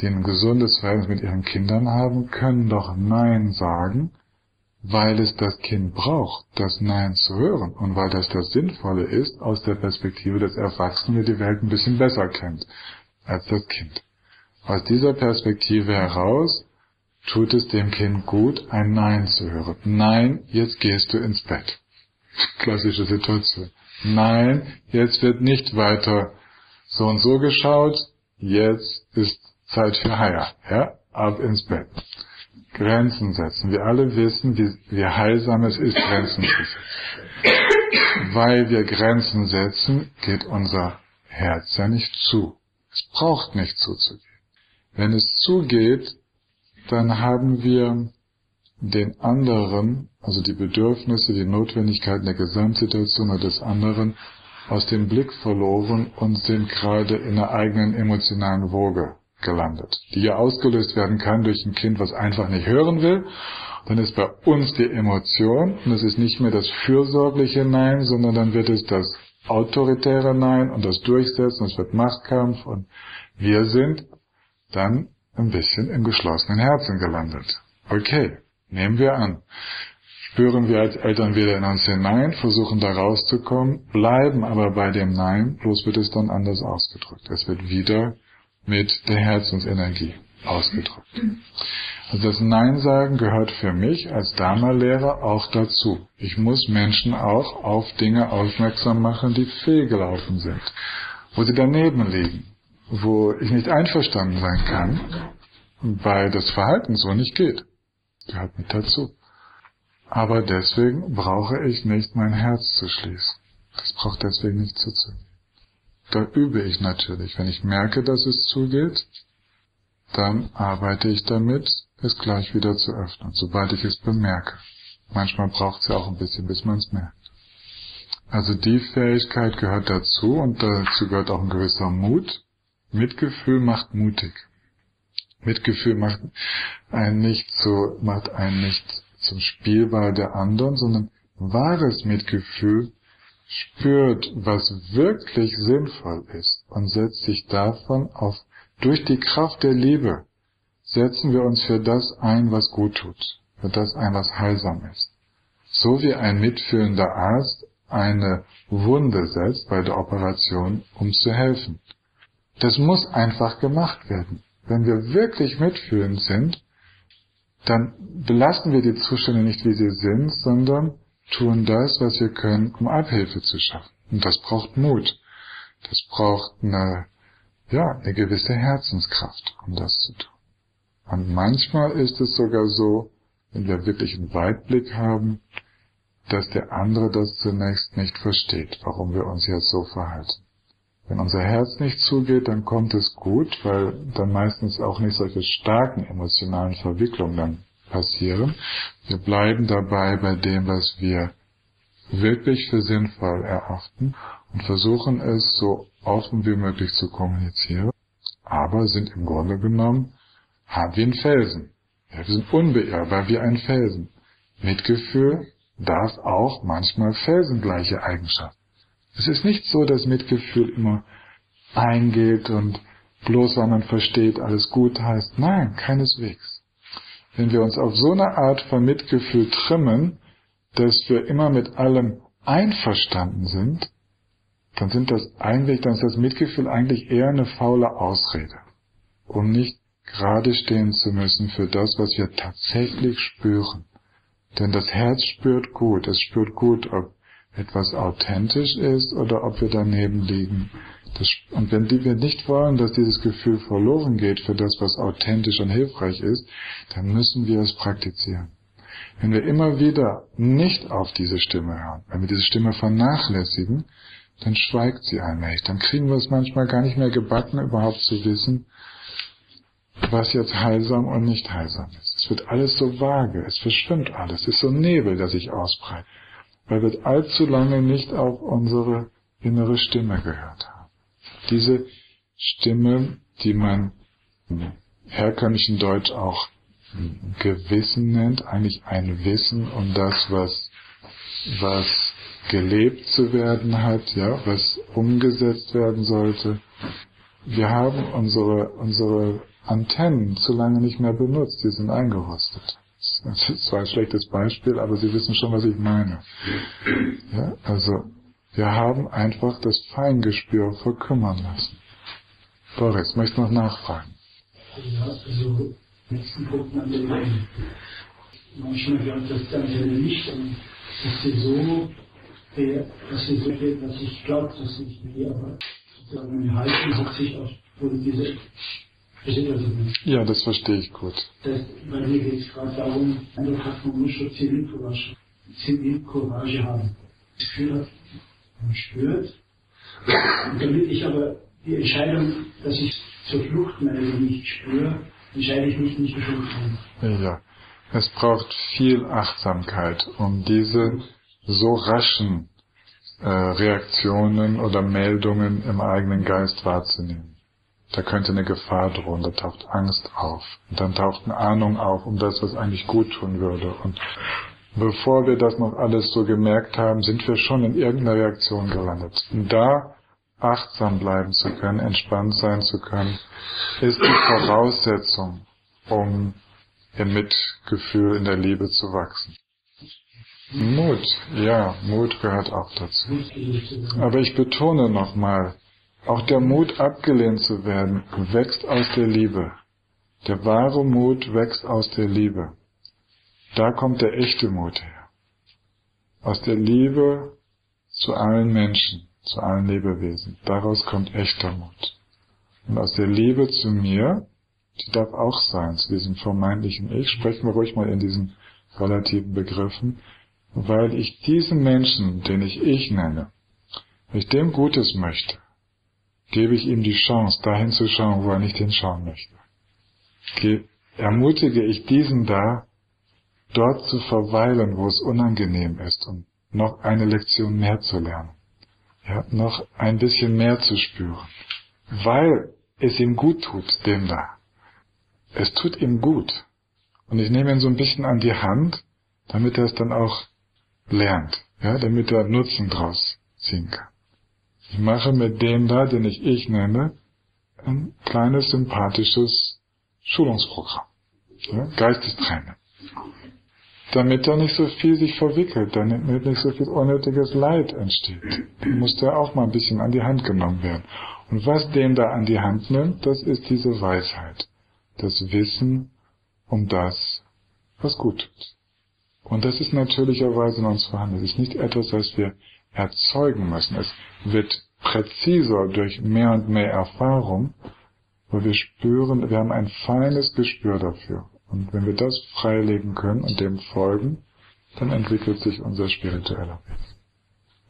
die ein gesundes Verhältnis mit ihren Kindern haben, können doch Nein sagen, weil es das Kind braucht, das Nein zu hören. Und weil das Sinnvolle ist, aus der Perspektive des Erwachsenen, der die Welt ein bisschen besser kennt als das Kind. Aus dieser Perspektive heraus tut es dem Kind gut, ein Nein zu hören. Nein, jetzt gehst du ins Bett. Klassische Situation. Nein, jetzt wird nicht weiter so und so geschaut. Jetzt ist Zeit für Heirat. Ja? Ab ins Bett. Grenzen setzen. Wir alle wissen, wie heilsam es ist, Grenzen zu setzen. Weil wir Grenzen setzen, geht unser Herz ja nicht zu. Es braucht nicht zuzugehen. Wenn es zugeht, dann haben wir den anderen, also die Bedürfnisse, die Notwendigkeiten der Gesamtsituation oder des anderen, aus dem Blick verloren und sind gerade in der eigenen emotionalen Woge gelandet, die ja ausgelöst werden kann durch ein Kind, was einfach nicht hören will. Dann ist bei uns die Emotion und es ist nicht mehr das fürsorgliche Nein, sondern dann wird es das autoritäre Nein und das Durchsetzen, es wird Machtkampf und wir sind dann ein bisschen im geschlossenen Herzen gelandet. Okay, nehmen wir an. Spüren wir als Eltern wieder in uns hinein, versuchen da rauszukommen, bleiben aber bei dem Nein, bloß wird es dann anders ausgedrückt. Es wird wieder mit der Herzensenergie ausgedrückt. Also das Nein sagen gehört für mich als Dharma-Lehrer auch dazu. Ich muss Menschen auch auf Dinge aufmerksam machen, die fehlgelaufen sind, wo sie daneben liegen, wo ich nicht einverstanden sein kann, weil das Verhalten so nicht geht. Gehört mit dazu. Aber deswegen brauche ich nicht, mein Herz zu schließen. Das braucht deswegen nicht zuzugehen. Da übe ich natürlich. Wenn ich merke, dass es zugeht, dann arbeite ich damit, es gleich wieder zu öffnen, sobald ich es bemerke. Manchmal braucht es ja auch ein bisschen, bis man es merkt. Also die Fähigkeit gehört dazu und dazu gehört auch ein gewisser Mut. Mitgefühl macht mutig. Mitgefühl macht einen nicht zum Spielball der anderen, sondern Wahres Mitgefühl spürt, was wirklich sinnvoll ist und setzt sich davon auf. Durch die Kraft der Liebe setzen wir uns für das ein, was gut tut, für das ein, was heilsam ist. So wie ein mitfühlender Arzt eine Wunde setzt bei der Operation, um zu helfen. Das muss einfach gemacht werden. Wenn wir wirklich mitfühlend sind, dann belassen wir die Zustände nicht, wie sie sind, sondern tun das, was wir können, um Abhilfe zu schaffen. Und das braucht Mut. Das braucht eine gewisse Herzenskraft, um das zu tun. Und manchmal ist es sogar so, wenn wir wirklich einen Weitblick haben, dass der andere das zunächst nicht versteht, warum wir uns jetzt so verhalten. Wenn unser Herz nicht zugeht, dann kommt es gut, weil dann meistens auch nicht solche starken emotionalen Verwicklungen dann passieren. Wir bleiben dabei bei dem, was wir wirklich für sinnvoll erachten und versuchen es so offen wie möglich zu kommunizieren, aber sind im Grunde genommen hart wie ein Felsen. Wir sind unbeirrbar wie ein Felsen. Mitgefühl darf auch manchmal felsengleiche Eigenschaften. Es ist nicht so, dass Mitgefühl immer eingeht und bloß, weil man versteht, alles gut heißt. Nein, keineswegs. Wenn wir uns auf so eine Art von Mitgefühl trimmen, dass wir immer mit allem einverstanden sind, dann ist das Mitgefühl eigentlich eher eine faule Ausrede, um nicht gerade stehen zu müssen für das, was wir tatsächlich spüren. Denn das Herz spürt gut. Es spürt gut, ob etwas authentisch ist oder ob wir daneben liegen. Und wenn wir nicht wollen, dass dieses Gefühl verloren geht für das, was authentisch und hilfreich ist, dann müssen wir es praktizieren. Wenn wir immer wieder nicht auf diese Stimme hören, wenn wir diese Stimme vernachlässigen, dann schweigt sie allmählich. Dann kriegen wir es manchmal gar nicht mehr gebacken, überhaupt zu wissen, was jetzt heilsam und nicht heilsam ist. Es wird alles so vage, es verschwimmt alles, es ist so Nebel, der sich ausbreitet, weil wir allzu lange nicht auf unsere innere Stimme gehört haben. Diese Stimme, die man im herkömmlichen Deutsch auch Gewissen nennt, eigentlich ein Wissen um das, was gelebt zu werden hat, ja, was umgesetzt werden sollte. Wir haben unsere Antennen zu lange nicht mehr benutzt, die sind eingerostet. Das ist zwar ein schlechtes Beispiel, aber Sie wissen schon, was ich meine. Ja, also, wir haben einfach das Feingespür verkümmern lassen. Boris, möchtest du noch nachfragen? Ja, also, letzten Punkt an den Leuten. Manchmal hört das dann nicht, dass sie so reden, dass ich glaube, dass sie nicht mehr, aber sozusagen meine Haltung hat sich auch von diese. Ja, das verstehe ich gut. Bei mir geht es gerade darum, man muss schon Zivilcourage haben. Das Gefühl hat, man spürt. Und damit ich aber die Entscheidung, dass ich zur Flucht meine nicht spüre, entscheide ich mich nicht bestimmt. Ja, es braucht viel Achtsamkeit, um diese so raschen Reaktionen oder Meldungen im eigenen Geist wahrzunehmen. Da könnte eine Gefahr drohen, da taucht Angst auf. Und dann taucht eine Ahnung auf, um das, was eigentlich gut tun würde. Und bevor wir das noch alles so gemerkt haben, sind wir schon in irgendeiner Reaktion gelandet. Und da achtsam bleiben zu können, entspannt sein zu können, ist die Voraussetzung, um im Mitgefühl, in der Liebe zu wachsen. Mut, ja, Mut gehört auch dazu. Aber ich betone nochmal, auch der Mut, abgelehnt zu werden, wächst aus der Liebe. Der wahre Mut wächst aus der Liebe. Da kommt der echte Mut her. Aus der Liebe zu allen Menschen, zu allen Lebewesen. Daraus kommt echter Mut. Und aus der Liebe zu mir, die darf auch sein, zu diesem vermeintlichen Ich, sprechen wir ruhig mal in diesen relativen Begriffen, weil ich diesen Menschen, den ich Ich nenne, wenn ich dem Gutes möchte, gebe ich ihm die Chance, dahin zu schauen, wo er nicht hinschauen möchte. Ermutige ich diesen da, dort zu verweilen, wo es unangenehm ist und noch eine Lektion mehr zu lernen, ja, noch ein bisschen mehr zu spüren, weil es ihm gut tut, dem da. Es tut ihm gut. Und ich nehme ihn so ein bisschen an die Hand, damit er es dann auch lernt, ja, damit er Nutzen draus ziehen kann. Ich mache mit dem da, den ich Ich nenne, ein kleines, sympathisches Schulungsprogramm, ja, Geistestraining. Damit da nicht so viel sich verwickelt, damit nicht so viel unnötiges Leid entsteht, muss der auch mal ein bisschen an die Hand genommen werden. Und was dem da an die Hand nimmt, das ist diese Weisheit, das Wissen um das, was gut tut. Und das ist natürlicherweise in uns vorhanden. Es ist nicht etwas, was wir erzeugen müssen. Es wird präziser durch mehr und mehr Erfahrung, weil wir spüren, wir haben ein feines Gespür dafür. Und wenn wir das freilegen können und dem folgen, dann entwickelt sich unser spiritueller Weg.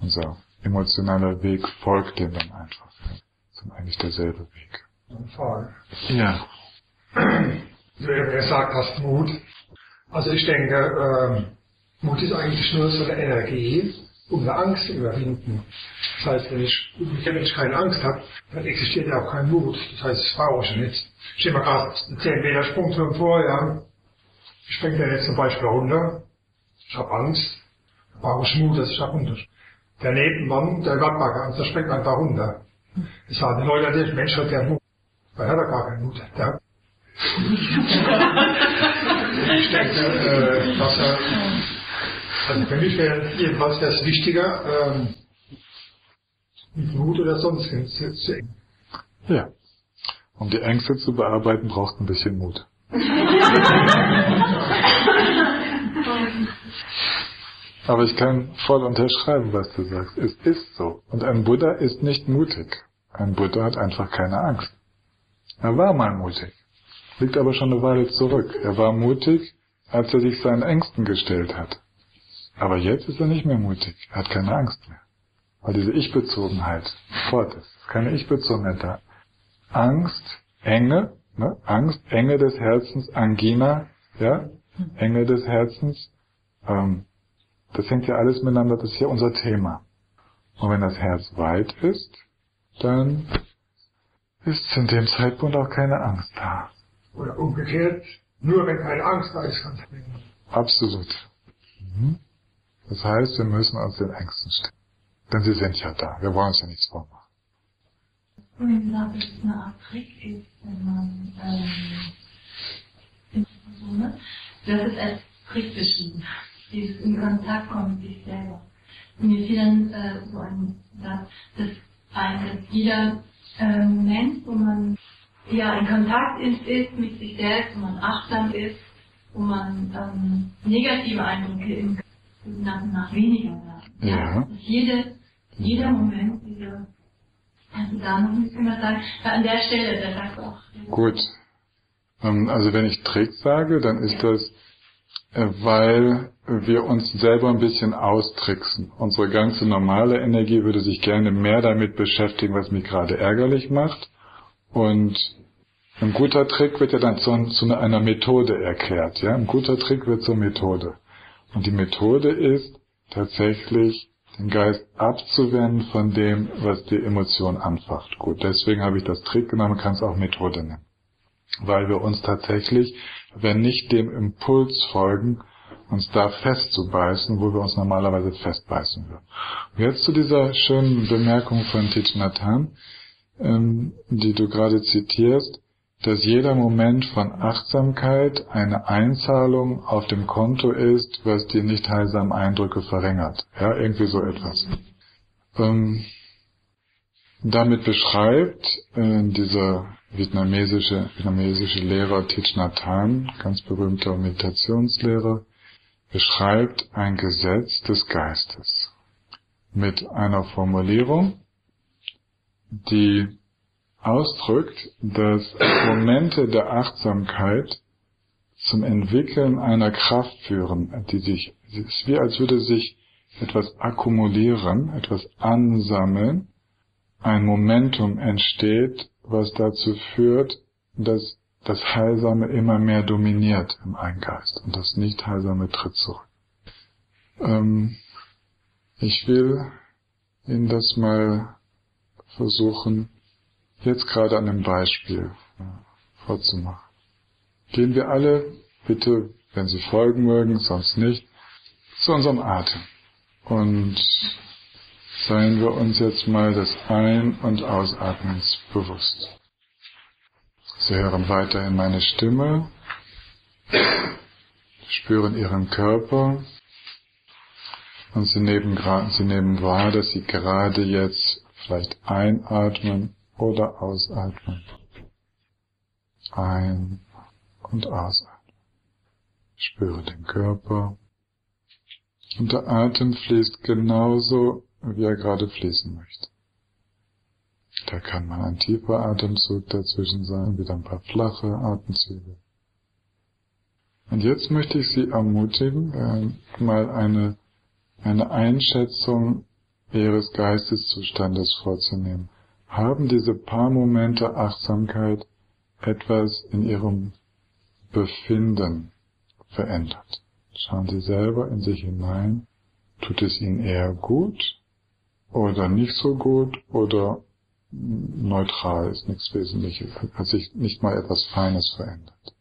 Unser emotionaler Weg folgt dem dann einfach. Das ist eigentlich derselbe Weg. Eine Frage. Ja. Er sagt, hast Mut. Also ich denke, Mut ist eigentlich die schnellste Energie, um eine Angst zu überwinden. Das heißt, wenn ich keine Angst habe, dann existiert ja auch kein Mut. Das heißt, es brauche ich nicht. Ich stehe mir gerade einen 10 Meter Sprungturm vor, ja. Ich springe da jetzt zum Beispiel runter. Ich habe Angst. Da brauche ich Mut, dass ich da runter. Der Nebenmann, der hat gar keine Angst, der springt einfach runter. Ich sage, die Leute, der Mensch hat ja Mut. Weil er hat gar keinen Mut. Der hat ich denke, dass er... Also für mich wäre jedenfalls das wichtiger, mit Mut oder sonst zu eng. Ja. Um die Ängste zu bearbeiten, braucht ein bisschen Mut. Aber ich kann voll unterschreiben, was du sagst. Es ist so. Und ein Buddha ist nicht mutig. Ein Buddha hat einfach keine Angst. Er war mal mutig. Liegt aber schon eine Weile zurück. Er war mutig, als er sich seinen Ängsten gestellt hat. Aber jetzt ist er nicht mehr mutig. Er hat keine Angst mehr. Weil diese Ich-Bezogenheit fort ist. Keine Ich-Bezogenheit da. Angst, Enge, ne? Angst, Enge des Herzens, Angina, ja? Enge des Herzens. Das hängt ja alles miteinander, das ist ja unser Thema. Und wenn das Herz weit ist, dann ist zu dem Zeitpunkt auch keine Angst da. Oder umgekehrt, nur wenn keine Angst da ist, kann es nicht mehr. Absolut. Mhm. Das heißt, wir müssen uns den Ängsten stellen. Denn sie sind ja da. Wir wollen uns ja nichts vormachen. Und ich glaube, dass es eine Art Trick ist, wenn man das ist als Trick beschrieben, dieses in Kontakt kommen mit sich selber. Und mir fiel dann so ein Satz, dass jeder Moment, wo man ja in Kontakt ist mit sich selbst, wo man achtsam ist, wo man negative Eindrücke im nach weniger werden. Ja. Dass jeder Moment dieser, also da muss ich immer sagen, an der Stelle, der sagt auch. Gut. Also wenn ich Trick sage, dann ist das, weil wir uns selber ein bisschen austricksen. Unsere ganze normale Energie würde sich gerne mehr damit beschäftigen, was mich gerade ärgerlich macht. Und ein guter Trick wird ja dann zu einer Methode erklärt. Ja? Ein guter Trick wird zur Methode. Und die Methode ist, tatsächlich den Geist abzuwenden von dem, was die Emotion anfacht. Gut, deswegen habe ich das Trick genommen, kann es auch Methode nennen. Weil wir uns tatsächlich, wenn nicht dem Impuls folgen, uns da festzubeißen, wo wir uns normalerweise festbeißen würden. Und jetzt zu dieser schönen Bemerkung von Thich Nhat Hanh, die du gerade zitierst, dass jeder Moment von Achtsamkeit eine Einzahlung auf dem Konto ist, was die nicht heilsamen Eindrücke verringert. Ja, irgendwie so etwas. Damit beschreibt dieser vietnamesische Lehrer Thich Nhat Hanh, ganz berühmter Meditationslehrer, beschreibt ein Gesetz des Geistes mit einer Formulierung, die ausdrückt, dass Momente der Achtsamkeit zum Entwickeln einer Kraft führen, es ist wie als würde sich etwas akkumulieren, etwas ansammeln, ein Momentum entsteht, was dazu führt, dass das Heilsame immer mehr dominiert im Eingeist und das Nicht-Heilsame tritt zurück. Ich will Ihnen das mal versuchen, jetzt gerade an einem Beispiel vorzumachen. Gehen wir alle, bitte, wenn Sie folgen mögen, sonst nicht, zu unserem Atem. Und seien wir uns jetzt mal des Ein- und Ausatmens bewusst. Sie hören weiterhin meine Stimme, spüren Ihren Körper und Sie nehmen wahr, dass Sie gerade jetzt vielleicht einatmen oder ausatmen. Ein- und ausatmen. Spüre den Körper. Und der Atem fließt genauso, wie er gerade fließen möchte. Da kann mal ein tiefer Atemzug dazwischen sein, wieder ein paar flache Atemzüge. Und jetzt möchte ich Sie ermutigen, mal eine Einschätzung Ihres Geisteszustandes vorzunehmen. Haben diese paar Momente Achtsamkeit etwas in Ihrem Befinden verändert? Schauen Sie selber in sich hinein. Tut es Ihnen eher gut oder nicht so gut oder neutral, ist nichts Wesentliches, hat sich nicht mal etwas Feines verändert.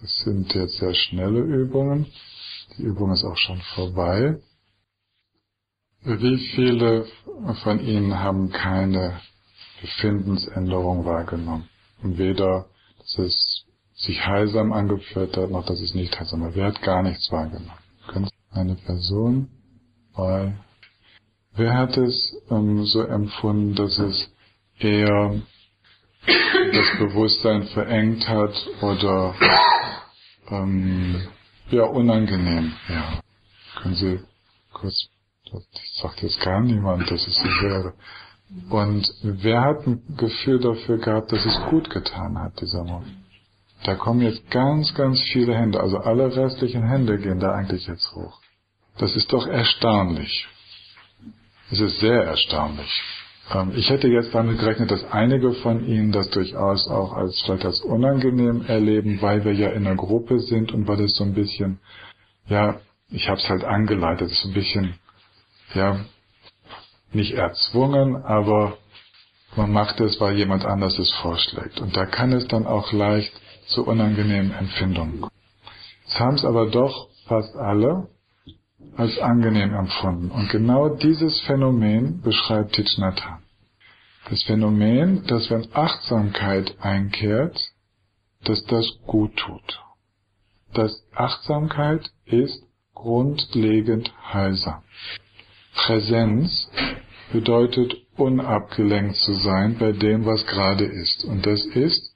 Das sind jetzt sehr schnelle Übungen. Die Übung ist auch schon vorbei. Wie viele von Ihnen haben keine Befindensänderung wahrgenommen? Weder, dass es sich heilsam angefühlt hat, noch dass es nicht heilsam war. Wer hat gar nichts wahrgenommen? Eine Person, weil wer hat es so empfunden, dass es eher das Bewusstsein verengt hat oder unangenehm? Ja. Können Sie kurz, ich sage jetzt gar niemand, dass es so wäre. Und wer hat ein Gefühl dafür gehabt, dass es gut getan hat, dieser Moment? Da kommen jetzt ganz, ganz viele Hände, also alle restlichen Hände gehen da eigentlich jetzt hoch. Das ist doch erstaunlich. Es ist sehr erstaunlich. Ich hätte jetzt damit gerechnet, dass einige von Ihnen das durchaus auch als vielleicht als unangenehm erleben, weil wir ja in einer Gruppe sind und weil es so ein bisschen, ja, ich habe es halt angeleitet, es ist ein bisschen, ja, nicht erzwungen, aber man macht es, weil jemand anders es vorschlägt. Und da kann es dann auch leicht zu unangenehmen Empfindungen. Jetzt haben es aber doch fast alle als angenehm empfunden. Und genau dieses Phänomen beschreibt Thich Nhat Hanh. Das Phänomen, dass wenn Achtsamkeit einkehrt, dass das gut tut. Dass Achtsamkeit ist grundlegend heilsam. Präsenz bedeutet unabgelenkt zu sein bei dem, was gerade ist. Und das ist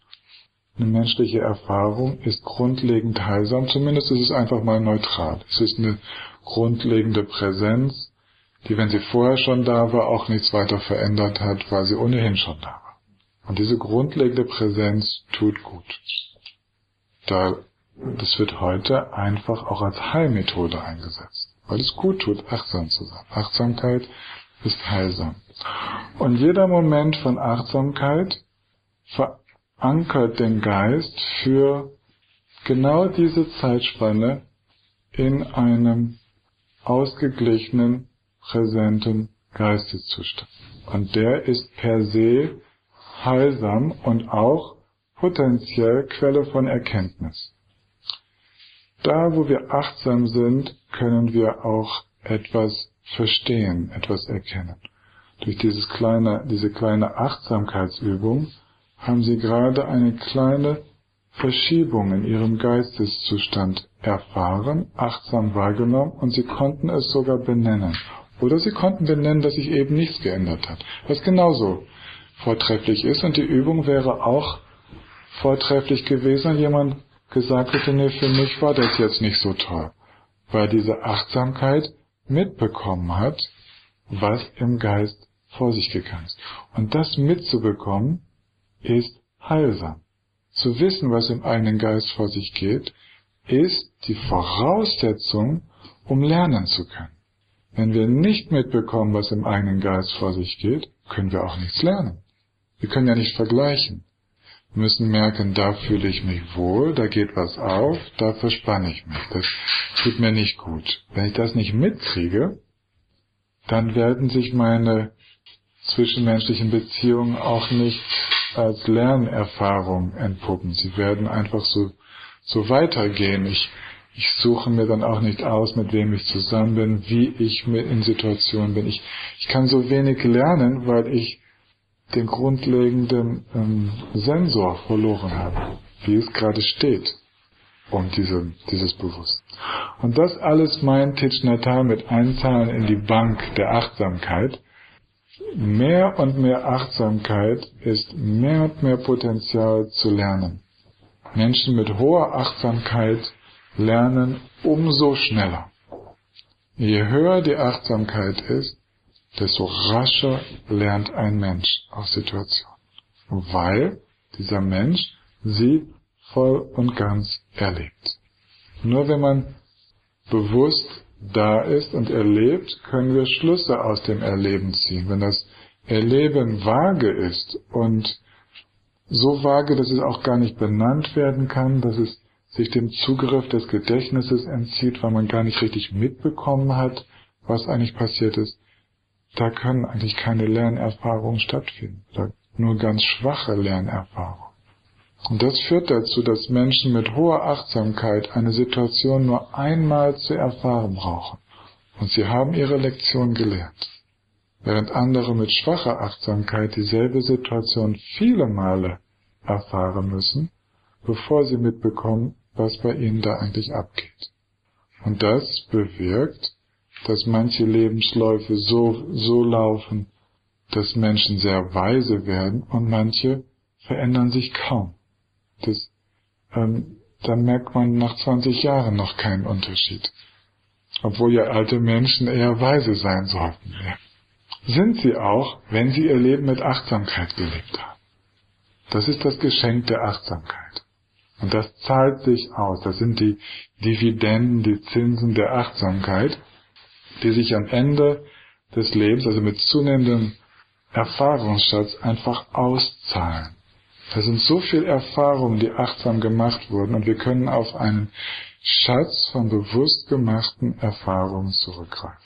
eine menschliche Erfahrung, ist grundlegend heilsam, zumindest ist es einfach mal neutral. Es ist eine grundlegende Präsenz, die, wenn sie vorher schon da war, auch nichts weiter verändert hat, weil sie ohnehin schon da war. Und diese grundlegende Präsenz tut gut. Das wird heute einfach auch als Heilmethode eingesetzt, weil es gut tut, achtsam zu sein. Achtsamkeit ist heilsam. Und jeder Moment von Achtsamkeit verankert den Geist für genau diese Zeitspanne in einem ausgeglichenen, präsenten Geisteszustand. Und der ist per se heilsam und auch potenziell Quelle von Erkenntnis. Da, wo wir achtsam sind, können wir auch etwas verstehen, etwas erkennen. Durch diese kleine Achtsamkeitsübung haben Sie gerade eine kleine Verschiebung in Ihrem Geisteszustand erfahren, achtsam wahrgenommen und Sie konnten es sogar benennen. Oder Sie konnten benennen, dass sich eben nichts geändert hat, was genauso vortrefflich ist und die Übung wäre auch vortrefflich gewesen, wenn jemand gesagt hätte, nee, für mich war das jetzt nicht so toll, weil diese Achtsamkeit mitbekommen hat, was im Geist vor sich gegangen ist. Und das mitzubekommen, ist heilsam. Zu wissen, was im eigenen Geist vor sich geht, ist die Voraussetzung, um lernen zu können. Wenn wir nicht mitbekommen, was im eigenen Geist vor sich geht, können wir auch nichts lernen. Wir können ja nicht vergleichen. Wir müssen merken, da fühle ich mich wohl, da geht was auf, da verspanne ich mich, das tut mir nicht gut. Wenn ich das nicht mitkriege, dann werden sich meine zwischenmenschlichen Beziehungen auch nicht als Lernerfahrung entpuppen. Sie werden einfach so weitergehen. Ich Ich suche mir dann auch nicht aus, mit wem ich zusammen bin, wie ich in Situationen bin. Ich kann so wenig lernen, weil ich den grundlegenden Sensor verloren habe, wie es gerade steht, um dieses Bewusstsein. Und das alles meint Thich Nhat Hanh mit Einzahlen in die Bank der Achtsamkeit. Mehr und mehr Achtsamkeit ist mehr und mehr Potenzial zu lernen. Menschen mit hoher Achtsamkeit lernen umso schneller. Je höher die Achtsamkeit ist, desto rascher lernt ein Mensch auf Situationen, weil dieser Mensch sie voll und ganz erlebt. Nur wenn man bewusst da ist und erlebt, können wir Schlüsse aus dem Erleben ziehen. Wenn das Erleben vage ist und so vage, dass es auch gar nicht benannt werden kann, dass es sich dem Zugriff des Gedächtnisses entzieht, weil man gar nicht richtig mitbekommen hat, was eigentlich passiert ist, da können eigentlich keine Lernerfahrungen stattfinden. Nur ganz schwache Lernerfahrungen. Und das führt dazu, dass Menschen mit hoher Achtsamkeit eine Situation nur einmal zu erfahren brauchen. Und sie haben ihre Lektion gelernt. Während andere mit schwacher Achtsamkeit dieselbe Situation viele Male erfahren müssen, bevor sie mitbekommen, was bei ihnen da eigentlich abgeht. Und das bewirkt, dass manche Lebensläufe so laufen, dass Menschen sehr weise werden und manche verändern sich kaum. Da merkt man nach 20 Jahren noch keinen Unterschied. Obwohl ja alte Menschen eher weise sein sollten. Ja. Sind sie auch, wenn sie ihr Leben mit Achtsamkeit gelebt haben. Das ist das Geschenk der Achtsamkeit. Und das zahlt sich aus. Das sind die Dividenden, die Zinsen der Achtsamkeit, die sich am Ende des Lebens, also mit zunehmendem Erfahrungsschatz, einfach auszahlen. Da sind so viel Erfahrungen, die achtsam gemacht wurden, und wir können auf einen Schatz von bewusst gemachten Erfahrungen zurückgreifen.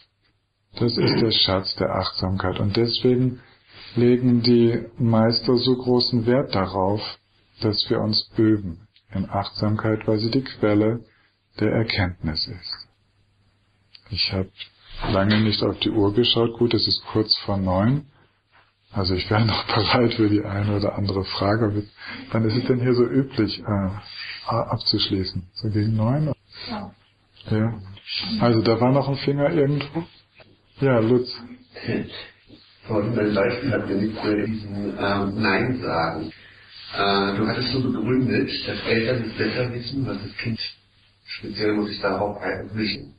Das ist der Schatz der Achtsamkeit. Und deswegen legen die Meister so großen Wert darauf, dass wir uns üben in Achtsamkeit, weil sie die Quelle der Erkenntnis ist. Ich habe lange nicht auf die Uhr geschaut. Gut, es ist kurz vor 9. Also ich wäre noch bereit für die eine oder andere Frage. Wann ist es denn hier so üblich, abzuschließen? So gegen 9? Ja. Ja. Also da war noch ein Finger irgendwo? Ja, Lutz. Von der Leichtigkeit hat mir nichts mehr diesen Nein sagen. Du hattest so begründet, dass Eltern es besser wissen, was das Kind speziell muss ich darauf einmischen.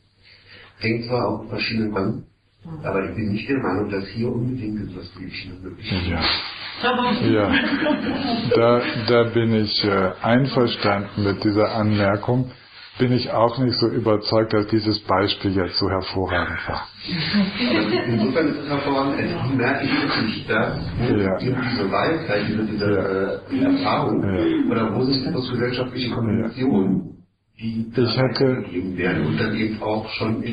Hängt zwar auf verschiedenen Mann, aber ich bin nicht der Meinung, dass hier unbedingt etwas Gleiches möglich ist. Ja, da bin ich einverstanden mit dieser Anmerkung. Bin ich auch nicht so überzeugt, dass dieses Beispiel jetzt so hervorragend war. Aber insofern ist es hervorragend, es merke ich wirklich, da diese Weisheit, diese Erfahrung, oder wo sich das gesellschaftliche Konvention, die da gegeben werden und dann eben auch schon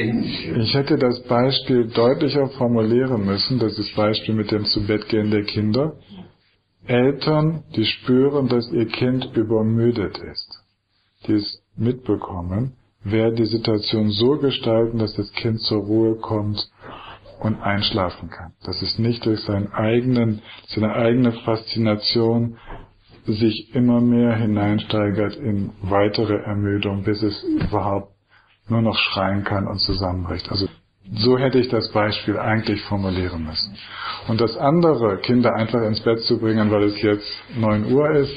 ich hätte das Beispiel deutlicher formulieren müssen, das ist das Beispiel mit dem Zubettgehen der Kinder. Eltern, die spüren, dass ihr Kind übermüdet ist, die es mitbekommen, werden die Situation so gestalten, dass das Kind zur Ruhe kommt und einschlafen kann. Dass es nicht durch seine eigene Faszination sich immer mehr hineinsteigert in weitere Ermüdung, bis es überhaupt nur noch schreien kann und zusammenbricht. Also so hätte ich das Beispiel eigentlich formulieren müssen. Und das andere, Kinder einfach ins Bett zu bringen, weil es jetzt 9 Uhr ist,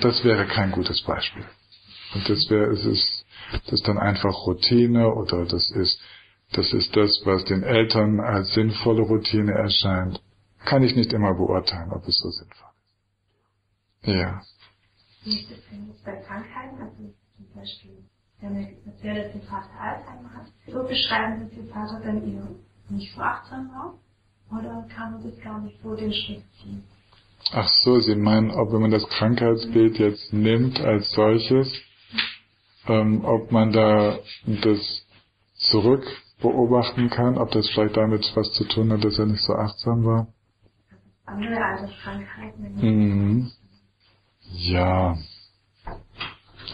das wäre kein gutes Beispiel. Und das ist dann einfach Routine, oder das ist das, was den Eltern als sinnvolle Routine erscheint. Kann ich nicht immer beurteilen, ob es so sinnvoll ist. Ja. Nicht bei Krankheiten, also zum Beispiel, wenn man erzählt, dass der Vater Alzheimer hat, so beschreiben Sie, dass der Vater dann eher nicht so achtsam war? Oder kann man das gar nicht so den Schritt ziehen? Ach so, Sie meinen, ob wenn man das Krankheitsbild jetzt nimmt als solches, ob man da das zurück beobachten kann, ob das vielleicht damit was zu tun hat, dass er nicht so achtsam war? Andere Alterskrankheiten. Ja.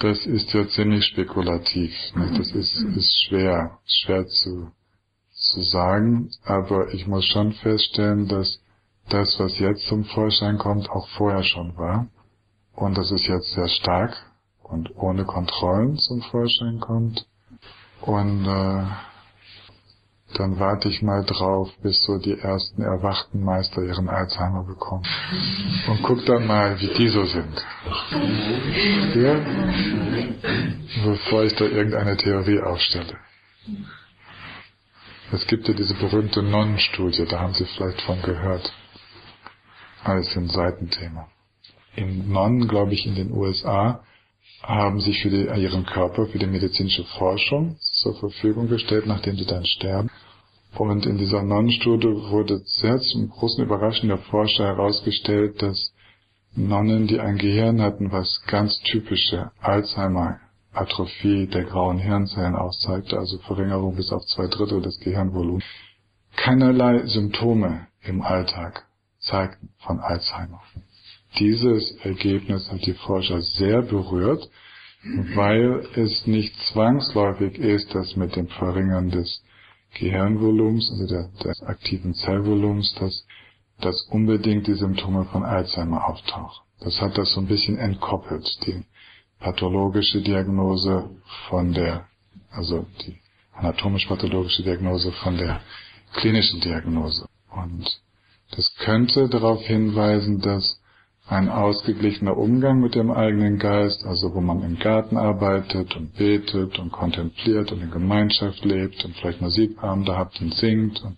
Das ist ja ziemlich spekulativ. Ne? Das ist schwer zu sagen, aber ich muss schon feststellen, dass das, was jetzt zum Vorschein kommt, auch vorher schon war. Und dass es jetzt sehr stark und ohne Kontrollen zum Vorschein kommt. Und dann warte ich mal drauf, bis so die ersten erwachten Meister ihren Alzheimer bekommen. Und guck dann mal, wie die so sind. Ja? Bevor ich da irgendeine Theorie aufstelle. Es gibt ja diese berühmte Nonnenstudie, da haben Sie vielleicht von gehört. Alles ein Seitenthema. In Nonnen, glaube ich, in den USA, haben sich für ihren Körper, für die medizinische Forschung zur Verfügung gestellt, nachdem sie dann sterben. Und in dieser Nonnenstudie wurde sehr zum großen Überraschen der Forscher herausgestellt, dass Nonnen, die ein Gehirn hatten, was ganz typische Alzheimer-Atrophie der grauen Hirnzellen aufzeigte, also Verringerung bis auf 2/3 des Gehirnvolumens, keinerlei Symptome im Alltag zeigten von Alzheimer. Dieses Ergebnis hat die Forscher sehr berührt, weil es nicht zwangsläufig ist, dass mit dem Verringern des Gehirnvolumens, also des aktiven Zellvolumens, dass unbedingt die Symptome von Alzheimer auftauchen. Das hat das so ein bisschen entkoppelt, die pathologische Diagnose die anatomisch-pathologische Diagnose von der klinischen Diagnose. Und das könnte darauf hinweisen, dass ein ausgeglichener Umgang mit dem eigenen Geist, also wo man im Garten arbeitet und betet und kontempliert und in Gemeinschaft lebt und vielleicht Musikabende habt und singt, und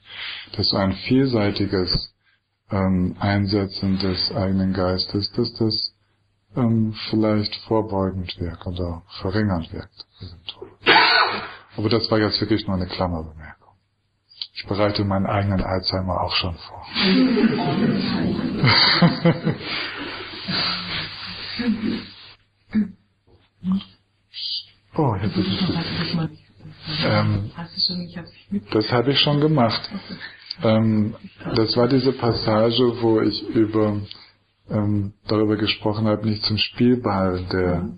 dass so ein vielseitiges Einsetzen des eigenen Geistes, dass das vielleicht vorbeugend wirkt oder verringernd wirkt. Aber das war jetzt wirklich nur eine Klammerbemerkung. Ich bereite meinen eigenen Alzheimer auch schon vor. Boah, jetzt ist es. Das habe ich schon gemacht. Das war diese Passage, wo ich darüber gesprochen habe, nicht zum Spielball der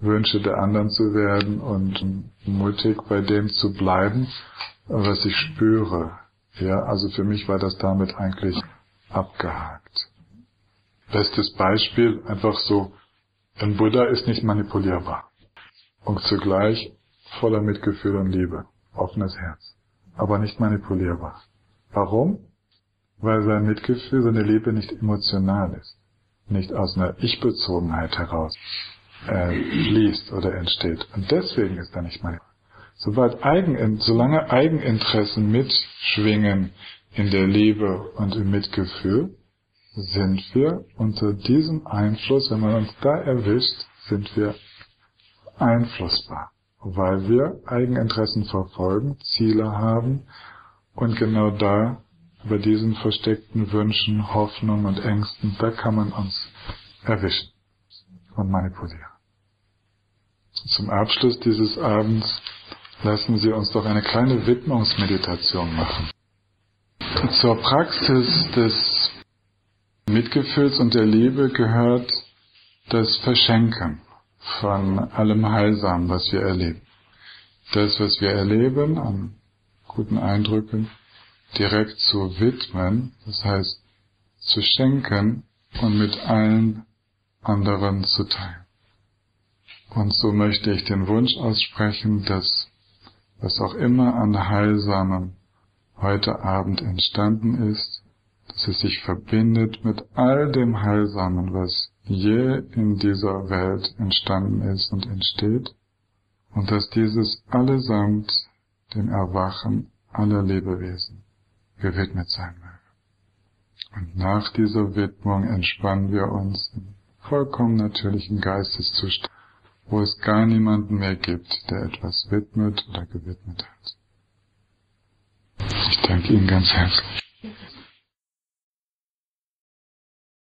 Wünsche der anderen zu werden und mutig bei dem zu bleiben, was ich spüre. Ja, also für mich war das damit eigentlich abgehakt. Bestes Beispiel, einfach so, ein Buddha ist nicht manipulierbar. Und zugleich voller Mitgefühl und Liebe. Offenes Herz. Aber nicht manipulierbar. Warum? Weil sein Mitgefühl, seine Liebe nicht emotional ist. Nicht aus einer Ich-Bezogenheit heraus fließt oder entsteht. Und deswegen ist er nicht manipulierbar. Solange Eigeninteressen mitschwingen in der Liebe und im Mitgefühl, sind wir unter diesem Einfluss, wenn man uns da erwischt, sind wir einflussbar, weil wir Eigeninteressen verfolgen, Ziele haben und genau da, bei diesen versteckten Wünschen, Hoffnungen und Ängsten, da kann man uns erwischen und manipulieren. Zum Abschluss dieses Abends lassen Sie uns doch eine kleine Widmungsmeditation machen. Zur Praxis des Mitgefühls und der Liebe gehört das Verschenken von allem Heilsamen, was wir erleben. Das, was wir erleben, an guten Eindrücken, direkt zu widmen, das heißt zu schenken und mit allen anderen zu teilen. Und so möchte ich den Wunsch aussprechen, dass was auch immer an Heilsamem heute Abend entstanden ist, dass es sich verbindet mit all dem Heilsamen, was je in dieser Welt entstanden ist und entsteht, und dass dieses allesamt dem Erwachen aller Lebewesen gewidmet sein möge. Und nach dieser Widmung entspannen wir uns im vollkommen natürlichen Geisteszustand, wo es gar niemanden mehr gibt, der etwas widmet oder gewidmet hat. Ich danke Ihnen ganz herzlich.